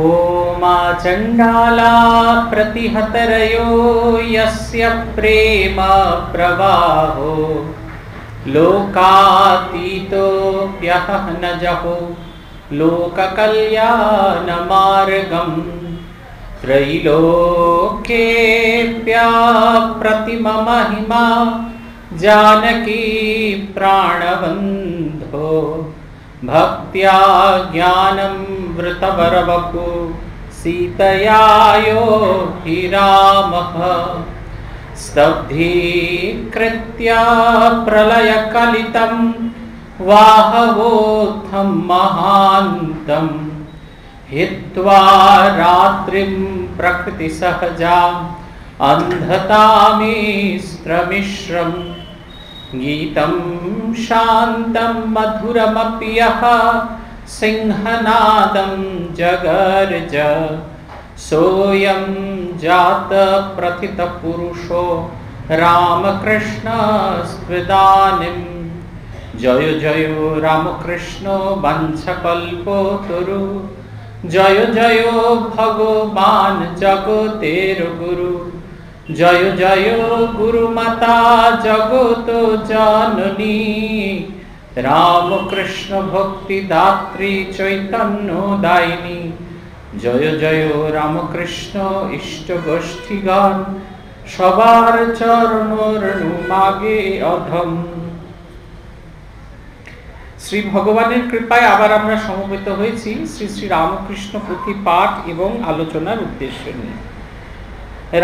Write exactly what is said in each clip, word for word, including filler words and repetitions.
ओमा चंडाला प्रतिहतरयो यस्य प्रेमा प्रवाहो लोकातीतो व्यहनजहो लोककल्याण मार्गं त्रैलोक्येभ्यः प्रतिमा महिमा जानकी प्राणबन्धो भक्त्या ज्ञानं वृतवरवपु सीतया यो हि रामः स्तब्धीकृत्य प्रलयकलितं वाहवोत्थं महान्तं हित्वा रात्रिं प्रकृतिसहजाम् अंधतामिश्रमिश्रम गीतं शांतं मधुरमपि यः सिंहनादं जगर्ज सोऽयं जात प्रतित पुरुषो रामकृष्ण स्त्वदानिं जयो जयो रामकृष्णो वंशकल्पो तुरु जयो जयो भगवान जगतेर गुरु जय जय गुरुमाता जगत जननी रामकृष्ण भक्तिदात्री चैतन्य दायिनी जय जय रामकृष्ण इष्ट गोष्ठीगण सबार चरण मागे अधम। শ্রী ভগবানের কৃপায় আবার আমরা সমবেত হয়েছি শ্রী শ্রী রামকৃষ্ণ পুঁথি পাঠ এবং আলোচনার উদ্দেশ্য নিয়ে।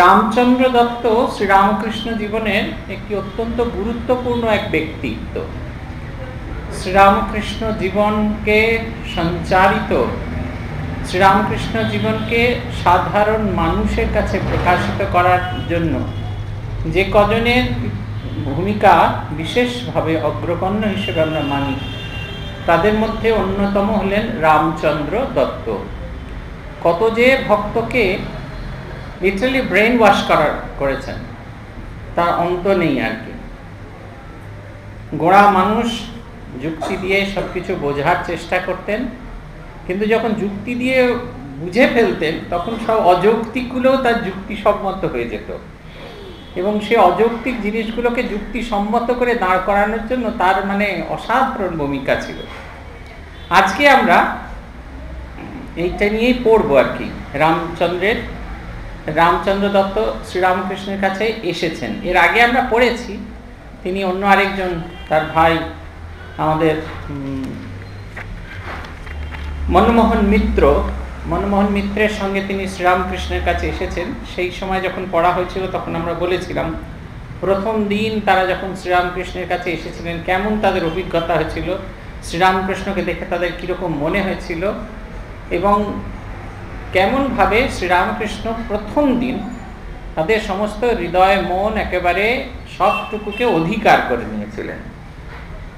রামচন্দ্র দত্ত শ্রী রামকৃষ্ণ জীবনের একটি অত্যন্ত গুরুত্বপূর্ণ এক ব্যক্তিত্ব। শ্রীরামকৃষ্ণ জীবনকে সঞ্চারিত শ্রীরামকৃষ্ণ জীবনকে সাধারণ মানুষের কাছে প্রকাশিত করার জন্য যে কজনের ভূমিকা বিশেষভাবে অগ্রগণ্য হিসেবে আমরা মানি, তাদের মধ্যে অন্যতম হলেন রামচন্দ্র দত্ত। কত যে ভক্তকে লিটারালি ব্রেন ওয়াশ করার করেছেন তার অন্ত নেই আর কি। গোড়া মানুষ যুক্তি দিয়ে সব কিছু বোঝার চেষ্টা করতেন, কিন্তু যখন যুক্তি দিয়ে বুঝে ফেলতেন তখন সব অযৌক্তিকগুলোও তার যুক্তিসম্মত হয়ে যেত এবং সে অযৌক্তিক জিনিসগুলোকে যুক্তিসম্মত করে দাঁড় করানোর জন্য তার মানে অসাধারণ ভূমিকা ছিল। আজকে আমরা এইটা নিয়েই পড়ব আর কি। রামচন্দ্রের রামচন্দ্র দত্ত শ্রীরামকৃষ্ণের কাছে এসেছেন, এর আগে আমরা পড়েছি তিনি অন্য আরেকজন তার ভাই আমাদের মনমোহন মিত্র, মনমোহন মিত্রের সঙ্গে তিনি শ্রীরামকৃষ্ণের কাছে এসেছেন। সেই সময় যখন পড়া হয়েছিল তখন আমরা বলেছিলাম প্রথম দিন তারা যখন শ্রীরামকৃষ্ণের কাছে এসেছিলেন কেমন তাদের অভিজ্ঞতা হয়েছিল, শ্রীরামকৃষ্ণকে দেখে তাদের কীরকম মনে হয়েছিল এবং কেমনভাবে শ্রীরামকৃষ্ণ প্রথম দিন তাদের সমস্ত হৃদয় মন একেবারে সবটুকুকে অধিকার করে নিয়েছিলেন।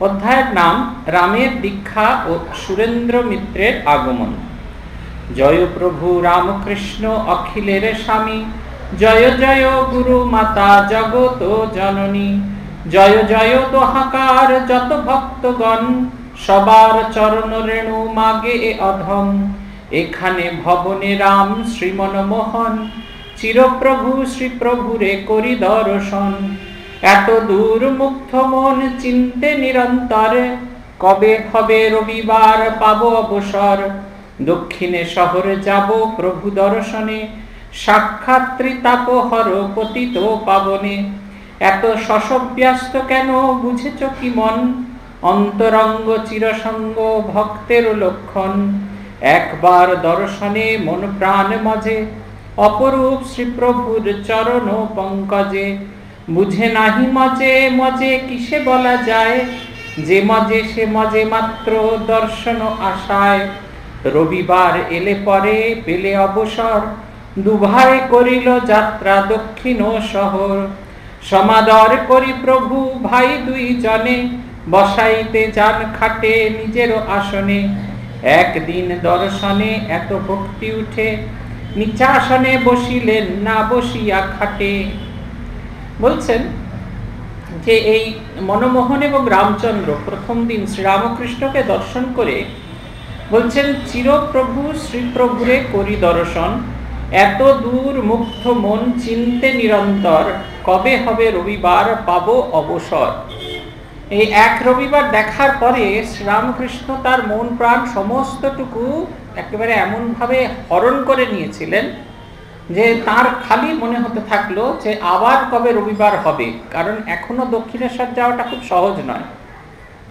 অধ্যায়ের নাম রামের দীক্ষা ও সুরেন্দ্র মিত্রের আগমন। জয় প্রভু রামকৃষ্ণ অখিলের স্বামী জয় জয় গুরু মাতা জগত জননী জয় জয় দোহাকার যত ভক্তগণ সবার চরণ রেণু মাগে অধম এখানে ভবনে রাম শ্রী মনমোহন চিরপ্রভু শ্রী প্রভুরে করি দর্শন এত দূর মুগ্ধ মন চিন্তে নিরন্তরে কবে হবে রবিবার পাব অবসর দক্ষিণে শহরে যাব প্রভু দর্শনে সাক্ষাৎ ত্রিতাপহর পতিত পাবনে এত শশব্যস্ত কেন বুঝেছ কি মন অন্তরঙ্গ চিরসঙ্গ ভক্তের লক্ষণ একবার দর্শনে মন প্রাণ মাঝে অপরূপ শ্রীপ্রভুর চরণ পঙ্কজে বুঝে নাহি মজে মজে কিসে বলা যায় যে মজে সে মজে মাত্র দর্শন আশায় রবিবার এলে পরে পেলে অবসর দুভাই করিল যাত্রা দক্ষিণ শহর সমাদর করি প্রভু ভাই দুই জনে বসাইতে যান খাটে নিজের আসনে একদিন দর্শনে এত ভক্তি উঠে নিচাসনে বসিলেন না বসিয়া খাটে। বলছেন যে এই মনমোহন এবং রামচন্দ্র প্রথম দিন শ্রীরামকৃষ্ণকে দর্শন করে বলছেন চিরপ্রভু শ্রীপ্রভুরে করি দর্শন, এত দূর মুগ্ধ মন চিনতে নিরন্তর, কবে হবে রবিবার পাবো অবসর। এই এক রবিবার দেখার পরে শ্রীরামকৃষ্ণ তার মন প্রাণ সমস্তটুকু একেবারে এমনভাবে হরণ করে নিয়েছিলেন যে তার খালি মনে হতে থাকলো যে আবার কবে রবিবার হবে। কারণ এখনো দক্ষিণেশ্বর যাওয়াটা খুব সহজ নয়।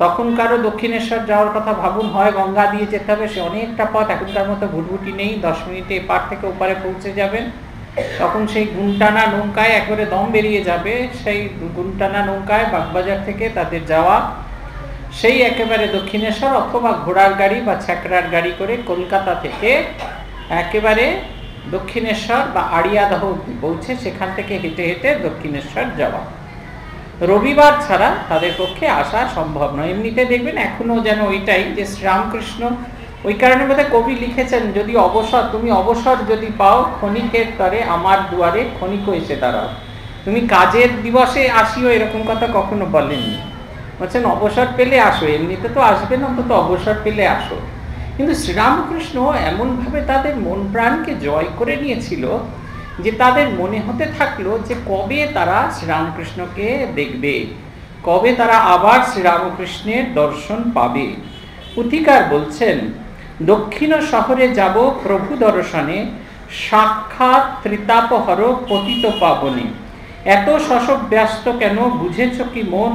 তখন কারো দক্ষিণেশ্বর যাওয়ার কথা ভাবুন, হয় গঙ্গা দিয়ে যেতে হবে, সে অনেকটা পথ, এখনকার মতো ভুটভুটি নেই, দশ মিনিটে এপার থেকে ওপারে পৌঁছে যাবেন। তখন সেই গুনটানা নৌকায় একবারে দম বেরিয়ে যাবে, সেই গুনটানা নৌকায় বাগবাজার থেকে তাদের যাওয়া, সেই একেবারে দক্ষিণেশ্বর অথবা ঘোড়ার গাড়ি বা ছ্যাকড়ার গাড়ি করে কলকাতা থেকে একেবারে দক্ষিণেশ্বর বা আড়িয়াদহ পৌঁছে সেখান থেকে হেঁটে হেঁটে দক্ষিণেশ্বর যাওয়া রবিবার ছাড়া তাদের পক্ষে আসা সম্ভব নয়। এমনিতে দেখবেন এখনো যেন ওইটাই যে শ্রীরামকৃষ্ণ, ওই কারণে বোধহয় কবি লিখেছেন, যদি অবসর তুমি অবসর যদি পাও ক্ষণিকের তরে আমার দুয়ারে ক্ষণিকও এসে দাঁড়াও, তুমি কাজের দিবসে আসিও, এরকম কথা কখনো বলেননি। বলছেন অবসর পেলে আসো, এমনিতে তো আসবে না, অন্তত অবসর পেলে আসো। কিন্তু শ্রীরামকৃষ্ণ এমনভাবে তাদের মন প্রাণকে জয় করে নিয়েছিল যে তাদের মনে হতে থাকলো যে কবে তারা শ্রীরামকৃষ্ণকে দেখবে, কবে তারা আবার শ্রীরামকৃষ্ণের দর্শন পাবে। পুথিকার বলছেন, দক্ষিণ শহরে যাব প্রভু দর্শনে, সাক্ষাৎ ত্রিতাপহর পতিত পাবনে, এত শশব ব্যস্ত কেন বুঝেছ কি মন,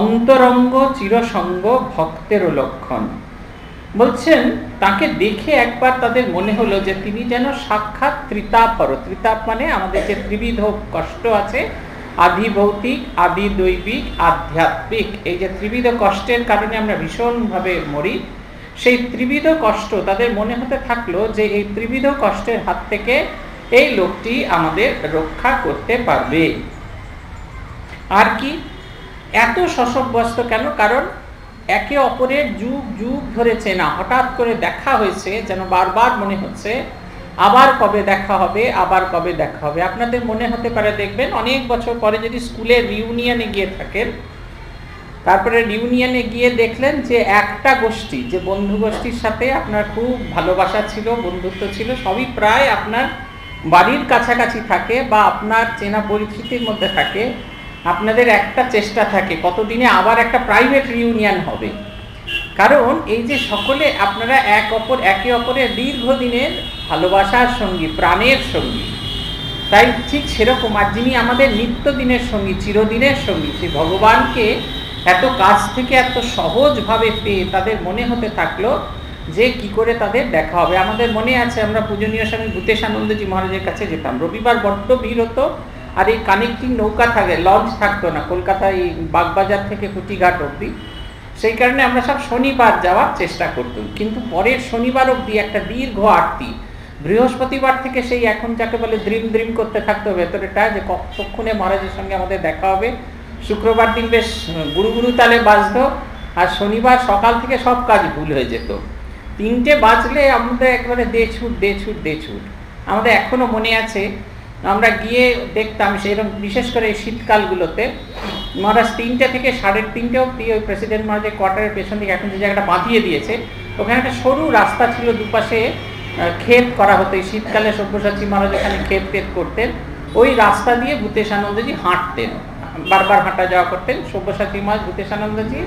অন্তরঙ্গ চিরসঙ্গ ভক্তেরও লক্ষণ। বলছেন তাকে দেখে একবার তাদের মনে হলো যে তিনি যেন সাক্ষাৎ ত্রিতাপর, ত্রিতাপ মানে আমাদের যে ত্রিবিধ কষ্ট আছে, আদি ভৌতিক, আদি দৈবিক, আধ্যাত্মিক, এই যে ত্রিবিধ কষ্টের কারণে আমরা ভীষণভাবে মরি, সেই ত্রিবিধ কষ্ট তাদের মনে হতে থাকলো যে এই ত্রিবিধ কষ্টের হাত থেকে এই লোকটি আমাদের রক্ষা করতে পারবে। আর কি এত শশব্যস্ত কেন, কারণ একে অপরের যুগ যুগ ধরে চেনা, হঠাৎ করে দেখা হয়েছে যেন বারবার মনে হচ্ছে আবার কবে দেখা হবে, আবার কবে দেখা হবে। আপনাদের মনে হতে পারে দেখবেন অনেক বছর পরে যদি স্কুলের রিউনিয়নে গিয়ে থাকেন, তারপরে রিউনিয়নে গিয়ে দেখলেন যে একটা গোষ্ঠী, যে বন্ধু গোষ্ঠীর সাথে আপনার খুব ভালোবাসা ছিল, বন্ধুত্ব ছিল, সবই প্রায় আপনার বাড়ির কাছাকাছি থাকে বা আপনার চেনা পরিস্থিতির মধ্যে থাকে, আপনাদের একটা চেষ্টা থাকে কতদিনে আবার একটা প্রাইভেট রিউনিয়ন হবে। কারণ এই যে সকলে আপনারা এক অপর একে অপরের দীর্ঘদিনের ভালোবাসার সঙ্গী, প্রাণের সঙ্গী, তাই ঠিক সেরকম আর যিনি আমাদের নিত্যদিনের সঙ্গী, চিরদিনের সঙ্গী, সেই ভগবানকে এত কাছ থেকে এত সহজভাবে পেয়ে তাদের মনে হতে থাকলো যে কি করে তাদের দেখা হবে। আমাদের মনে আছে আমরা পূজনীয় স্বামী ভূতেশানন্দজি মহারাজের কাছে যেতাম, রবিবার বড্ড ভিড় হতো, আর এই কানেক্টিং নৌকা থাকে, লঞ্চ থাকতো না কলকাতায় বাগবাজার থেকে কুটিঘাট অবধি, সেই কারণে আমরা সব শনিবার যাওয়ার চেষ্টা করতাম। কিন্তু পরের শনিবার অবধি একটা দীর্ঘ আরতি, বৃহস্পতিবার থেকে সেই এখন যাকে বলে দ্রিম দ্রিম করতে থাকতো ভেতরেটা যে কতক্ষণে মহারাজের সঙ্গে আমাদের দেখা হবে। শুক্রবার দিন বেশ গুরু গুরু তালে বাজতো, আর শনিবার সকাল থেকে সব কাজ ভুল হয়ে যেত, তিনটে বাজলে আমাদের একবারে দে ছুট দে ছুট দে ছুট। আমাদের এখনও মনে আছে আমরা গিয়ে দেখতাম সেইরকম, বিশেষ করে এই শীতকালগুলোতে মহারাজ তিনটে থেকে সাড়ে তিনটে অব্দি ওই প্রেসিডেন্ট মহারাজের কোয়ার্টারের পেছন দিকে এখন যে জায়গাটা বাঁধিয়ে দিয়েছে, ওখানে একটা সরু রাস্তা ছিল, দুপাশে ক্ষেত করা হতো, এই শীতকালে সব্যসাচী মহারাজ এখানে ক্ষেত ক্ষেত করতেন, ওই রাস্তা দিয়ে ভূতেশানন্দজি হাঁটতেন, বারবার হাঁটা যাওয়া করতেন সব্যসাচী মহারাজ, ভূতেশানন্দজি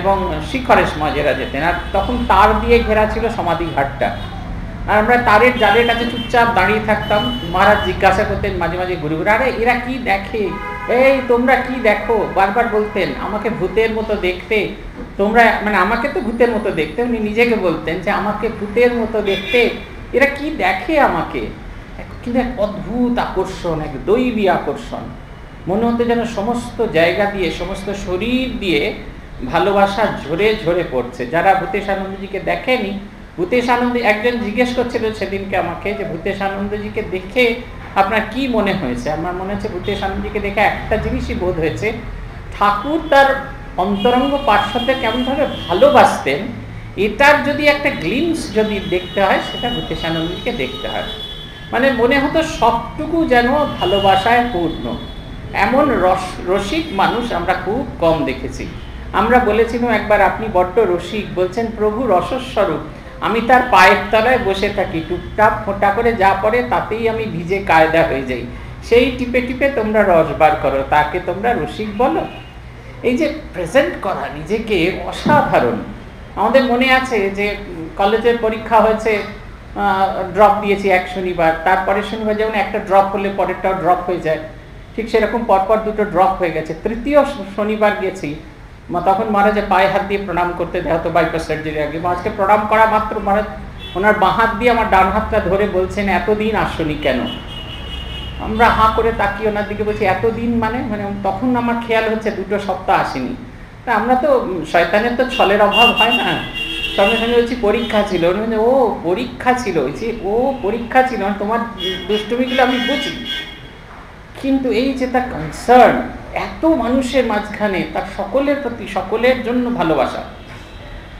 এবং শিখরেশ মহারাজেরা যেতেন। আর তখন তার দিয়ে ঘেরা ছিল সমাধিঘাটটা, আর আমরা তারের জালের কাছে চুপচাপ দাঁড়িয়ে থাকতাম। মহারাজ জিজ্ঞাসা করতেন মাঝে মাঝে ঘুরে ঘুরে, আরে এরা কি দেখে, এই তোমরা কি দেখো, বারবার বলতেন আমাকে ভূতের মতো দেখতে তোমরা, মানে আমাকে তো ভূতের মতো দেখতে, উনি নিজেকে বলতেন যে আমাকে ভূতের মতো দেখতে, এরা কি দেখে আমাকে। কিন্তু এক অদ্ভুত আকর্ষণ, এক দৈবী আকর্ষণ, মনে হতো যেন সমস্ত জায়গা দিয়ে সমস্ত শরীর দিয়ে ভালোবাসা ঝরে ঝরে পড়ছে। যারা ভূতেশানন্দজিকে দেখেনি, ভূতেশানন্দ একজন জিজ্ঞেস করছিল সেদিনকে আমাকে যে ভূতেশানন্দজিকে দেখে আপনার কি মনে হয়েছে। আমার মনে হচ্ছে ভূতেশানন্দজিকে দেখে একটা জিনিসই বোধ হয়েছে, ঠাকুর তার অন্তরঙ্গ পার্শ্বদের কেমনভাবে ভালোবাসতেন, এটার যদি একটা গ্লিমস যদি দেখতে হয় সেটা ভূতেশানন্দজিকে দেখতে হয়। মানে মনে হতো সবটুকু যেন ভালোবাসায় পূর্ণ। এমন রস রসিক মানুষ আমরা খুব কম দেখেছি। আমরা বলেছিলাম একবার আপনি বড্ড রসিক, বলছেন প্রভু রসস্বরূপ, আমি তার পায়ের তলায় বসে থাকি, টুকটাপ ফোঁটা করে যা পড়ে তাতেই আমি ভিজে কায়দা হয়ে যাই, সেই টিপে টিপে তোমরা রস বার করো, তাকে তোমরা রসিক বলো। এই যে প্রেজেন্ট করা নিজেকে, অসাধারণ। আমাদের মনে আছে যে কলেজের পরীক্ষা হয়েছে, ড্রপ দিয়েছি এক শনিবার, তারপরে শনিবার যেমন একটা ড্রপ হলে পরেরটাও ড্রপ হয়ে যায়, ঠিক সেরকম পরপর দুটো ড্রপ হয়ে গেছে। তৃতীয় শনিবার গেছি, তখন মহারাজে পায়ে হাত দিয়ে প্রণাম করতে দেয়, হতো বাইপাস সার্জারির আগে। মহারাজকে প্রণাম করা মাত্র মহারাজ ওনার বাঁ হাত দিয়ে আমার ডান হাতটা ধরে বলছেন, এতদিন আসনি কেন? আমরা হাঁ করে তাকিয়ে ওনার দিকে বলছি, এতদিন মানে মানে তখন আমার খেয়াল হচ্ছে দুটো সপ্তাহ আসেনি। তা আমরা তো শয়তানের তো ছলের অভাব হয় না, সঙ্গে সঙ্গে বলছি পরীক্ষা ছিল। উনি বলছেন, ও পরীক্ষা ছিল। বলছি, ও পরীক্ষা ছিল, তোমার দুষ্টুমিগুলো আমি বুঝি, কিন্তু এই যে তার কনসার্ন এত মানুষের মাঝখানে, তার সকলের প্রতি সকলের জন্য ভালোবাসা।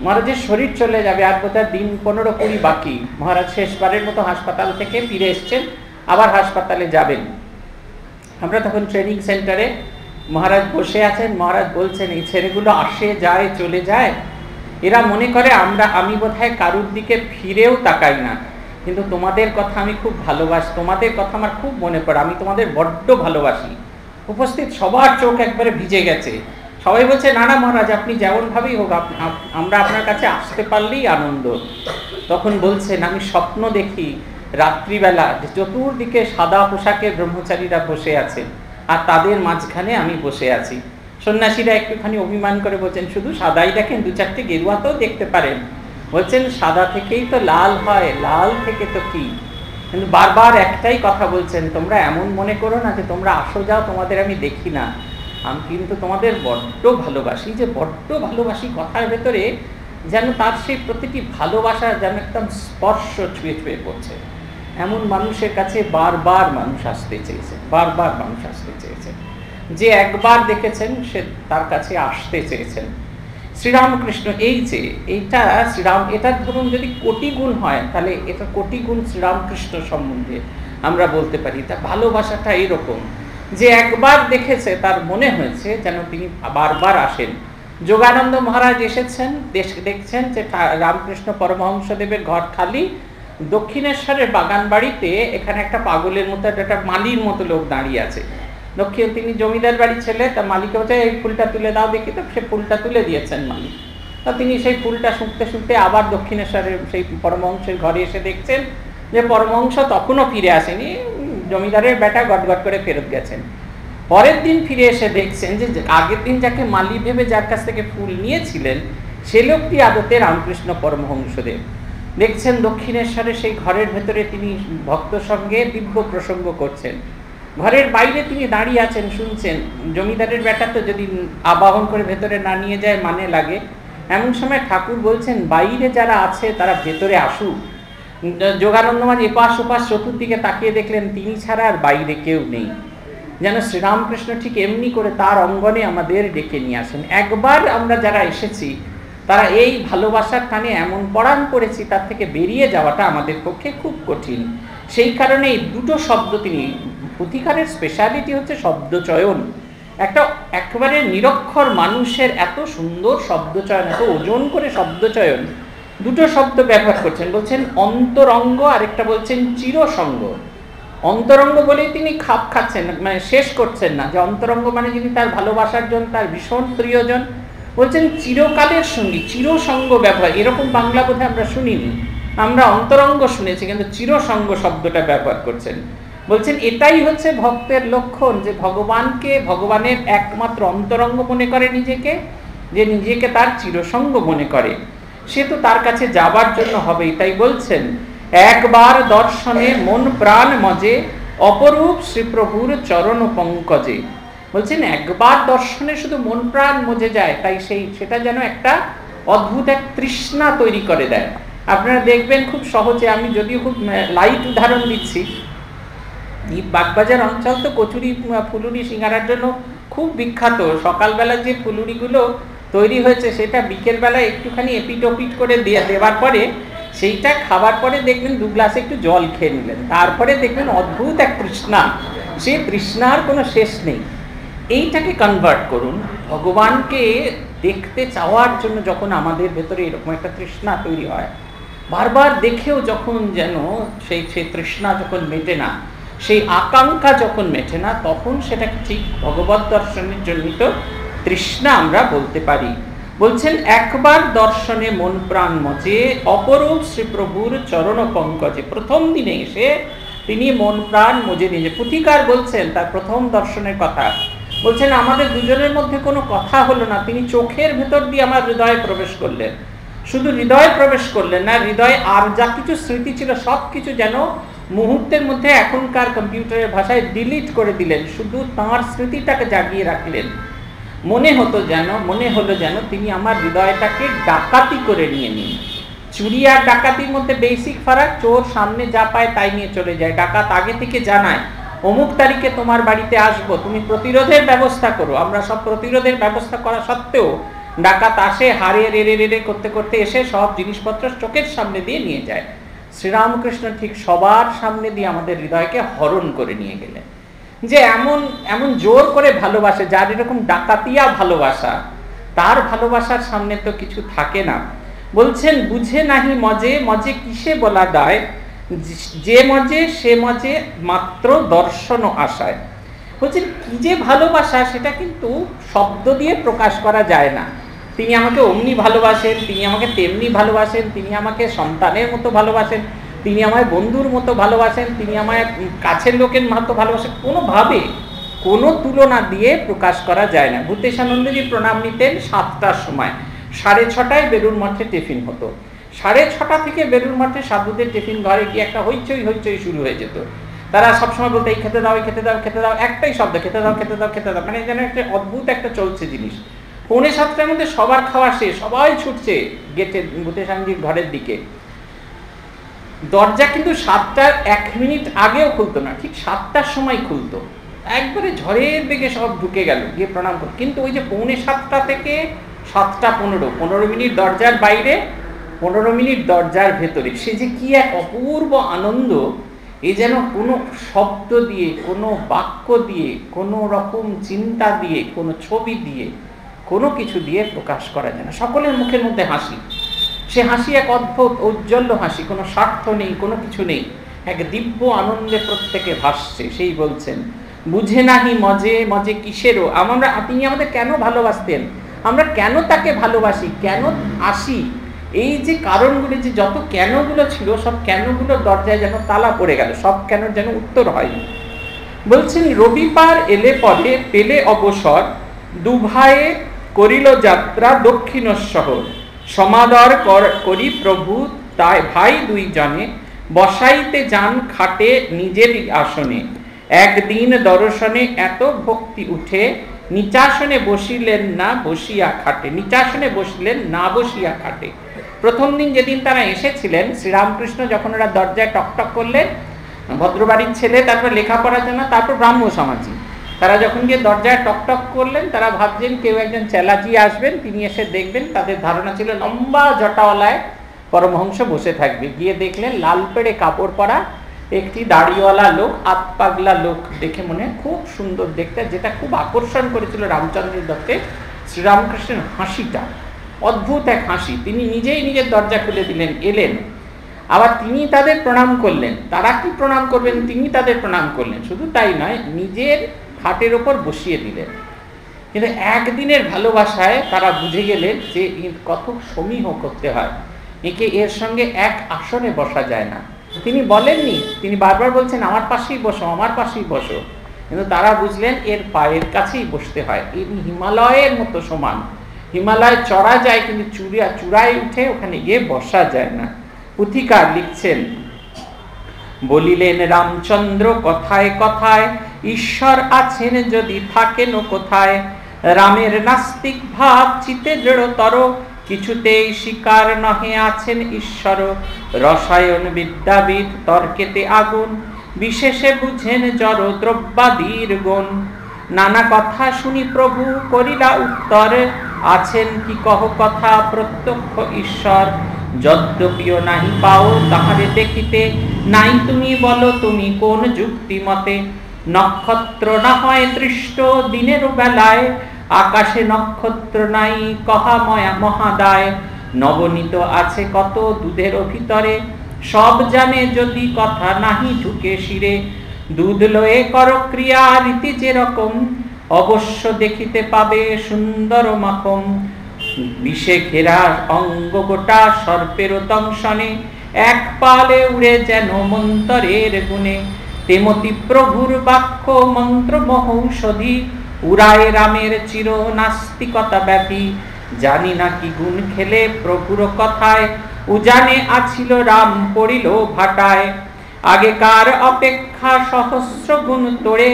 মহারাজের শরীর চলে যাবে আর বোধহয় দিন পনেরো কুড়ি বাকি। মহারাজ শেষবারের মতো হাসপাতাল থেকে ফিরে এসছেন, আবার হাসপাতালে যাবেন। আমরা তখন ট্রেনিং সেন্টারে মহারাজ বসে আছেন। মহারাজ বলছেন, এই ছেলেগুলো আসে যায় চলে যায়, এরা মনে করে আমরা আমি বোধহয় কারুর দিকে ফিরেও তাকাই না, কিন্তু তোমাদের কথা আমি খুব ভালোবাসি, তোমাদের কথা আমার খুব মনে পড়ে, আমি তোমাদের বড্ড ভালোবাসি। উপস্থিত সবার চোখ একবারে ভিজে গেছে, সবাই বলছে, না না মহারাজ, আপনি যেমনভাবেই হোক আমরা আপনার কাছে আসতে পারলেই আনন্দ। তখন বলছেন, আমি স্বপ্ন দেখি রাত্রিবেলা চতুর্দিকে সাদা পোশাকে ব্রহ্মচারীরা বসে আছেন, আর তাদের মাঝখানে আমি বসে আছি। সন্ন্যাসীরা একটুখানি অভিমান করে বলছেন, শুধু সাদাই দেখেন, দু চারটে গেরুয়া তো দেখতে পারেন। বলছেন, সাদা থেকেই তো লাল হয়, লাল থেকে তো কি। কিন্তু বারবার একটাই কথা বলছেন, তোমরা এমন মনে করো না যে তোমরা আসো যাও, তোমাদের আমি দেখি না, আমি কিন্তু তোমাদের বড্ড ভালোবাসি। যে বড্ড ভালোবাসি কথার ভেতরে যেন তার সেই প্রতিটি ভালোবাসা যেন একদম স্পর্শ ছুঁয়ে ছুঁয়ে পড়ছে। এমন মানুষের কাছে বারবার মানুষ আসতে চেয়েছে, বারবার মানুষ আসতে চেয়েছে। যে একবার দেখেছেন সে তার কাছে আসতে চেয়েছেন। শ্রীরামকৃষ্ণ এই যে এইটা শ্রীরাম, এটার ধরুন যদি কোটি গুণ হয় তাহলে এটা কোটি গুণ শ্রীরামকৃষ্ণ সম্বন্ধে আমরা বলতে পারি। তার ভালোবাসাটা এইরকম যে একবার দেখেছে তার মনে হয়েছে যেন তিনি বারবার আসেন। যোগানন্দ মহারাজ এসেছেন, দেশ দেখছেন যে রামকৃষ্ণ পরমহংসদেবের ঘর খালি, দক্ষিণেশ্বরের বাগান বাড়িতে এখানে একটা পাগলের মতো একটা মালির মতো লোক দাঁড়িয়ে আছে। দক্ষিণ তিনি জমিদার বাড়ির ছেলে, তা মালিকে বলছে, এই ফুলটা তুলে দাও দেখি। তো সে ফুলটা তুলে দিয়েছেন মালিক। তা তিনি সেই ফুলটা শুঁকতে শুঁকতে আবার দক্ষিণেশ্বরের সেই পরমহংসের ঘরে এসে দেখছেন যে পরমহংস তখনও ফিরে আসেনি, জমিদারের বেটা গটগট করে ফেরত গেছেন। পরের দিন ফিরে এসে দেখছেন যে আগের দিন যাকে মালি ভেবে যার কাছ থেকে ফুল নিয়েছিলেন সে লোকটি আদতে রামকৃষ্ণ পরমহংসদেব। দেখছেন দক্ষিণেশ্বরে সেই ঘরের ভেতরে তিনি ভক্ত সঙ্গে দিব্য প্রসঙ্গ করছেন, ঘরের বাইরে তিনি দাঁড়িয়ে আছেন শুনছেন। জমিদারের বেটা তো যদি আবাহন করে ভেতরে না নিয়ে যায় মানে লাগে। এমন সময় ঠাকুর বলছেন, বাইরে যারা আছে তারা ভেতরে আসুক। যোগানন্দ মাঝ এপাশ ওপাশ চতুর্দিকে তাকিয়ে দেখলেন তিনি ছাড়া আর বাইরে কেউ নেই। যেন শ্রীরামকৃষ্ণ ঠিক এমনি করে তার অঙ্গনে আমাদের ডেকে নিয়ে আসেন। একবার আমরা যারা এসেছি তারা এই ভালোবাসার টানে এমন পরাণ করেছি, তার থেকে বেরিয়ে যাওয়াটা আমাদের পক্ষে খুব কঠিন। সেই কারণে এই দুটো শব্দ তিনি, পুথিকারের স্পেশালিটি হচ্ছে শব্দচয়ন। একটা একেবারে নিরক্ষর মানুষের এত সুন্দর শব্দচয়ন, এত ওজন করে শব্দচয়ন। দুটো শব্দ ব্যবহার করছেন, বলছেন অন্তরঙ্গ, আরেকটা বলছেন চিরসঙ্গ। অন্তরঙ্গ বলেই তিনি খাপ খাচ্ছেন, মানে শেষ করছেন না, যে অন্তরঙ্গ মানে যিনি তার ভালোবাসার জন্য তার ভীষণ প্রিয়জন। বলছেন চিরকালের সঙ্গী, চিরসঙ্গ ব্যবহার, এরকম বাংলা বোধহয় আমরা শুনিনি, আমরা অন্তরঙ্গ শুনেছি, কিন্তু চিরসঙ্গ শব্দটা ব্যবহার করছেন। বলছেন এটাই হচ্ছে ভক্তের লক্ষণ, যে ভগবানকে, ভগবানের একমাত্র অন্তরঙ্গ মনে করে নিজেকে, যে নিজেকে তার চিরসঙ্গ মনে করে, সে তো তার কাছে যাবার জন্য হবেই। তাই বলছেন, একবার দর্শনে মন প্রাণ মজে অপরূপ শ্রীপ্রভুর চরণ পঙ্কজে। বলছেন একবার দর্শনে শুধু মন প্রাণ মজে যায়, তাই সেই সেটা যেন একটা অদ্ভুত এক তৃষ্ণা তৈরি করে দেয়। আপনারা দেখবেন খুব সহজে, আমি যদিও খুব লাইট উদাহরণ দিচ্ছি, এই বাগবাজার অঞ্চল তো কচুরি ফুলুরি সিঙ্গারার জন্য খুব বিখ্যাত। সকালবেলা যে ফুলুরিগুলো তৈরি হয়েছে সেটা বিকেলবেলা একটুখানি এপিটোপিট করে দেওয়ার পরে সেইটা খাবার পরে দেখবেন দু গ্লাসে একটু জল খেয়ে নিলেন, তারপরে দেখবেন অদ্ভুত এক তৃষ্ণা, সেই তৃষ্ণার কোনো শেষ নেই। এইটাকে কনভার্ট করুন, ভগবানকে দেখতে চাওয়ার জন্য যখন আমাদের ভেতরে এরকম একটা তৃষ্ণা তৈরি হয়, বারবার দেখেও যখন যেন সেই সেই তৃষ্ণা যখন মেটে না, সেই আকাঙ্ক্ষা যখন মেটে না, তখন সেটাকে ঠিক ভগবত দর্শনের জনিত তৃষ্ণা আমরা বলতে পারি। বলছেন, একবার দর্শনে মন প্রাণ মজে অপরূপ শ্রীপ্রভুর চরণ পঙ্কজে। প্রথম দিনে এসে তিনি মন প্রাণ মজে নিয়ে, পুথিকার বলছেন তার প্রথম দর্শনের কথা, বলছেন আমাদের দুজনের মধ্যে কোনো কথা হলো না, তিনি চোখের ভেতর দিয়ে আমার হৃদয়ে প্রবেশ করলেন। শুধু হৃদয়ে প্রবেশ করলেন না, হৃদয়ে আর যা কিছু স্মৃতি ছিল সব কিছু যেন মুহূর্তের মধ্যে এখনকার কম্পিউটারের ভাষায় ডিলিট করে দিলেন, শুধু তাঁর স্মৃতিটাকে জাগিয়ে রাখলেন। মনে হতো যেন, মনে হলো যেন তিনি আমার হৃদয়টাকে ডাকাতি করে নিয়ে নিন। চুরি আর ডাকাতির মধ্যে বেসিক ফারাক, চোর সামনে যা পায় তাই নিয়ে চলে যায়, ডাকাত আগে থেকে জানায় অমুক তারিখে তোমার বাড়িতে আসবো, তুমি প্রতিরোধের ব্যবস্থা করো। আমরা সব প্রতিরোধের ব্যবস্থা করা সত্ত্বেও ডাকাত আসে, হারে রেড়ে রেড়ে করতে করতে এসে সব জিনিসপত্র চোখের সামনে দিয়ে নিয়ে যায়। শ্রীরামকৃষ্ণ ঠিক সবার সামনে দিয়ে আমাদের হৃদয়কে হরণ করে নিয়ে গেলেন। যে এমন এমন জোর করে ভালোবাসে, যার এরকম ডাকাতিয়া ভালোবাসা, তার ভালোবাসার সামনে তো কিছু থাকে না। বলছেন, বুঝে নাহি মজে, মজে কিসে বলা দায়, যে মজে সে মজে মাত্র দর্শন আশায়। বলছেন কি যে ভালোবাসা, সেটা কিন্তু শব্দ দিয়ে প্রকাশ করা যায় না। তিনি আমাকে অমনি ভালোবাসেন, তিনি আমাকে তেমনি ভালোবাসেন, তিনি আমাকে সন্তানের মতো ভালোবাসেন, তিনি আমায় বন্ধুর মতো ভালোবাসেন, তিনি আমায় কাছের লোকের মতো ভালোবাসেন, কোনোভাবে কোনো তুলনা দিয়ে প্রকাশ করা যায় না। ভূতেশানন্দজি প্রণাম নিতেন সাতটার সময়, সাড়ে ছটায় বেলুর মঠে টিফিন হতো। সাড়ে ছটা থেকে বেলুর মঠে সাধুদের টিফিন ঘরে গিয়ে একটা হইচই হইচই শুরু হয়ে যেত। তারা সবসময় বলতো এই খেতে দাও, এই খেতে দাও, খেতে দাও, একটাই শব্দ খেতে দাও, খেতে দাও, খেতে দাও, মানে যেন একটা অদ্ভুত একটা চলছে জিনিস। পৌনে সাতটার মধ্যে সবার খাওয়া শেষ, সবাই ছুটছে গেটে ভূতেশানজির ঘরের দিকে। দরজা কিন্তু সাতটার এক মিনিট আগেও খুলতো না, ঠিক সাতটার সময় খুলতো। একবারে ঝড়ের বেগে সব ঢুকে গেল গিয়ে প্রণাম করল। কিন্তু ওই যে পৌনে সাতটা থেকে সাতটা পনেরো, পনেরো মিনিট দরজার বাইরে, পনেরো মিনিট দরজার ভেতরে, সে যে কি এক অপূর্ব আনন্দ, এ যেন কোনো শব্দ দিয়ে, কোনো বাক্য দিয়ে, কোনো রকম চিন্তা দিয়ে, কোনো ছবি দিয়ে, কোনো কিছু দিয়ে প্রকাশ করা যায় না। সকলের মুখের মধ্যে হাসি, সে হাসি এক অদ্ভুত ঔজ্জ্বল্য হাসি, কোনো স্বার্থ নেই, কোনো কিছু নেই, এক দিব্য আনন্দে প্রত্যেকে ভাসছে। সেই বলছেন, বুঝে নাহি মজে, মজে কিসেরও, আমরা তিনি আমাদের কেন ভালোবাসতেন, আমরা কেন তাকে ভালোবাসি, কেন আসি, এই যে কারণগুলি, যে যত কেনগুলো ছিল সব কেনগুলোর দরজায় যেন তালা পড়ে গেল, সব কেন যেন উত্তর হয়নি। বলছেন, রবিবার এলে পরে পেলে অবসর, দুভায়ে করিল যাত্রা দক্ষিণেশ্বর, সমাদর করি প্রভু তাই ভাই দুই জনে, বসাইতে যান খাটে নিজের আসনে, একদিন দর্শনে এত ভক্তি উঠে, নিচাসনে বসিলেন না বসিয়া খাটে, নিচাসনে বসিলেন না বসিয়া খাটে। প্রথম দিন যেদিন তারা এসেছিলেন, শ্রীরামকৃষ্ণ যখন ওরা দরজায় টকটক করলেন, ভদ্রবাড়ির ছেলে, তারপর লেখাপড়ার জন্য, তারপর ব্রাহ্ম সমাজি, তারা যখন গিয়ে দরজায় টকটক করলেন, তারা ভাবছেন কেউ একজন চেলাজি আসবেন, তিনি এসে দেখবেন, তাদের ধারণা ছিল লম্বা জটাওয়ালায় পরমহংস বসে থাকবে। গিয়ে দেখলেন লাল পেড়ে কাপড় পরা একটি দাড়িওয়ালা লোক, আত পাগলা লোক, দেখে মনে খুব সুন্দর দেখতে, যেটা খুব আকর্ষণ করেছিল রামচন্দ্র দত্তে, শ্রীরামকৃষ্ণের হাসিটা, অদ্ভুত এক হাসি। তিনি নিজেই নিজের দরজা খুলে দিলেন, এলেন, আবার তিনি তাদের প্রণাম করলেন, তারা কি প্রণাম করবেন তিনি তাদের প্রণাম করলেন, শুধু তাই নয়, নিজের খাটের ওপর বসিয়ে দিলেন। কিন্তু একদিনের ভালোবাসায় তারা বুঝে গেলেন যে এর কত সমীহ করতে হয়, একে এর সঙ্গে এক আসনে বসা যায় না। তিনি বলেননি, তিনি বারবার বলছেন আমার পাশেই বসো, আমার পাশেই বসো, কিন্তু তারা বুঝলেন এর পায়ের কাছেই বসতে হয়। এটি হিমালয়ের মতো সমান, হিমালয় চড়া যায় কিন্তু চূড়া চূড়ায় উঠে ওখানে গিয়ে বসা যায় না। পুথিকার লিখছেন, বলিলেন রামচন্দ্র কথায় কথায়, ঈশ্বর আছেন যদি থাকেন কোথায়, রামের নাস্তিক ভাব চিতে জড়তর, কিছুতেই স্বীকার নহে আছেন ঈশ্বর, রসায়ন বিদ্যাবিদ তর্কেতে আগুন, বিশেষে বুঝেন জড় দ্রব্যাদির গুণ, নানা কথা শুনি প্রভু করিলা উত্তর, আছেন কি কহ কথা প্রত্যক্ষ ঈশ্বর, যদ্যপিও নাহি পাও তাহারে দেখিতে, নাই তুমি বলো তুমি কোন যুক্তি মতে, নক্ষত্র না হয় দৃষ্ট দিনের বেলায়, আকাশে নক্ষত্র নাই কহা মহাদায়, নবনীত আছে কত দুধের ভিতরে, সব জানে যদি কথা নাহি ঢুকে শিরে। দুধ লয়ে কর ক্রিয়া রীতি যেরকম, অবশ্য দেখিতে পাবে সুন্দর মাখম। বিষে ঘেরা অঙ্গ গোটা সর্পের দংশনে, এক পালে উড়ে যেন মন্তরের গুণে। তেমতি প্রভুর বাক্য মন্ত্র মহৌষধি, উড়ায় রামের চির নাস্তিকতা ব্যাপী। জানি না কি গুণ খেলে প্রভুর কথায়, উজানে আছিল রাম পড়িল ভাটায়। আগেকার অপেক্ষা সহস্র গুণ তোড়ে,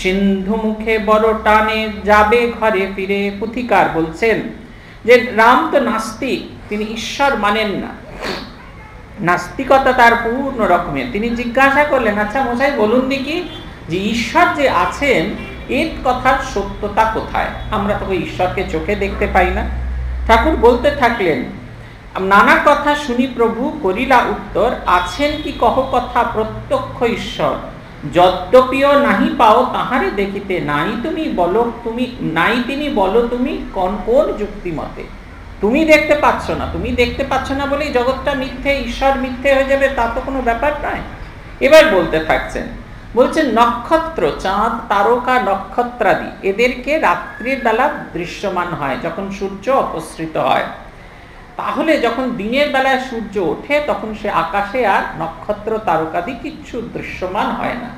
সিন্ধু মুখে বড় টানে যাবে ঘরে ফিরে। পুথিকার বলছেন যে রাম তো নাস্তিক, তিনি ঈশ্বর মানেন না, নাস্তিকতা তার পূর্ণ রকমের। তিনি জিজ্ঞাসা করলেন, আচ্ছা মশাই বলুন দেখি যে ঈশ্বর যে আছেন এর কথার সত্যতা কোথায়? আমরা তো ঈশ্বরকে চোখে দেখতে পাই না। ঠাকুর বলতে থাকলেন, নানা কথা শুনি প্রভু করিলা উত্তর, আছেন কি কহ কথা প্রত্যক্ষ ঈশ্বর। যদ্যপিও নাহি পাও তাহারে দেখিতে, নাই তুমি বলো তুমি নাই তিনি বলো তুমি কোন কোন যুক্তি মতে। তুমি দেখতে পাচ্ছ না, তুমি দেখতে পাচ্ছ না বলেই জগৎটা মিথ্যে, ঈশ্বর মিথ্যে হয়ে যাবে তা তো কোনো ব্যাপার নয়। এবার বলতে থাকছেন, বলছেন নক্ষত্র, চাঁদ, তারকা, নক্ষত্রাদি এদেরকে রাত্রির বেলা দৃশ্যমান হয় যখন সূর্য অপসৃত হয়। তাহলে যখন দিনের বেলায় সূর্য ওঠে তখন সে আকাশে আর নক্ষত্র তারকাদি কিচ্ছু দৃশ্যমান হয় না।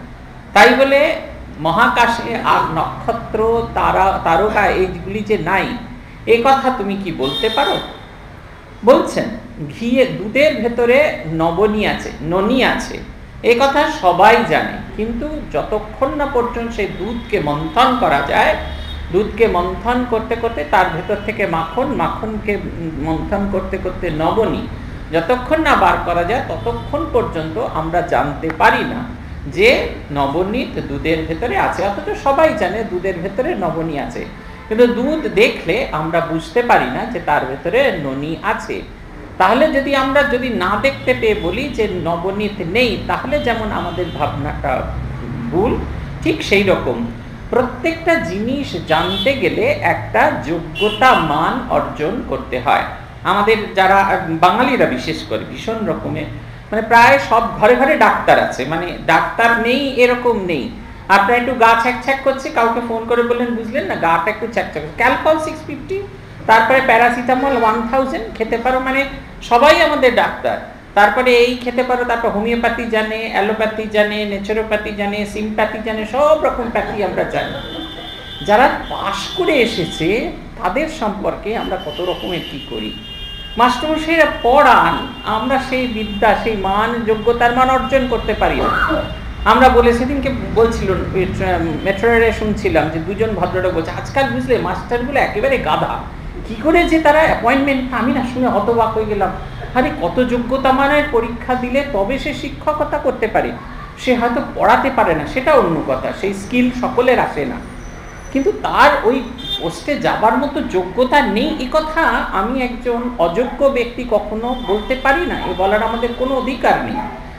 তাই বলে মহাকাশে আর নক্ষত্র তারা তারকা এইগুলি যে নাই এ কথা তুমি কি বলতে পারো? বলছেন ঘিয়ে দুধের ভেতরে নবনী আছে, ননী আছে, এ কথা সবাই জানে, কিন্তু যতক্ষণ না পর্যন্ত সেই দুধকে মন্থন করা যায়, দুধকে মন্থন করতে করতে তার ভেতর থেকে মাখন, মাখনকে মন্থন করতে করতে নবনী, যতক্ষণ না বার করা যায় ততক্ষণ পর্যন্ত আমরা জানতে পারি না যে নবনী দুধের ভেতরে আছে। অথচ সবাই জানে দুধের ভেতরে নবনী আছে, কিন্তু দুধ দেখলে আমরা বুঝতে পারি না যে তার ভেতরে ননী আছে। তাহলে যদি আমরা যদি না দেখতে পেয়ে বলি যে নবনীত নেই, তাহলে যেমন আমাদের ভাবনাটা ভুল, ঠিক সেই রকম প্রত্যেকটা জিনিস জানতে গেলে একটা যোগ্যতা মান অর্জন করতে হয়। আমাদের যারা বাঙালিরা বিশেষ করে ভীষণ রকমের, মানে প্রায় সব ঘরে ঘরে ডাক্তার আছে, মানে ডাক্তার নেই এরকম নেই। আপনার একটু গা ছ্যাঁক করছে, কাউকে ফোন করে বললেন বুঝলেন না গাটা একটু ছ্যাঁক, ক্যালকল সিক্স ফিফটি, তারপরে প্যারাসিটামল ওয়ান থাউজেন্ড খেতে পারো, মানে সবাই আমাদের ডাক্তার। তারপরে এই খেতে পারো, তারপর হোমিওপ্যাথি জানে, অ্যালোপ্যাথি জানে, নেচারোপ্যাথি জানে, সিমপ্যাথি জানে, সব রকম প্যাথি আমরা জানি। যারা পাশ করে এসেছে তাদের সম্পর্কে আমরা কত রকমের কী করি। মাস্টারমশাইরা পড়ান, আমরা সেই বিদ্যা সেই মান যোগ্যতার মান অর্জন করতে পারি না। আমরা বলে সেদিনকে বলছিল মেট্রোরে শুনছিলাম যে দুজন ভদ্রলোক বলছে আজকাল বুঝলে মাস্টারগুলো একেবারে গাধা, কি করে যে তারা অ্যাপয়েন্টমেন্ট, আমি না শুনে হতবাক হয়ে গেলাম। আরে কত যোগ্যতা মানের পরীক্ষা দিলে তবে সে শিক্ষকতা করতে পারে, সে হয়তো পড়াতে পারে না সেটা অন্য কথা, সেই স্কিল সকলের আসে না, কিন্তু তার ওই পোস্টে যাবার মতো যোগ্যতা নেই এ কথা আমি একজন অযোগ্য ব্যক্তি কখনো বলতে পারি না, এ বলার আমাদের কোনো অধিকার নেই।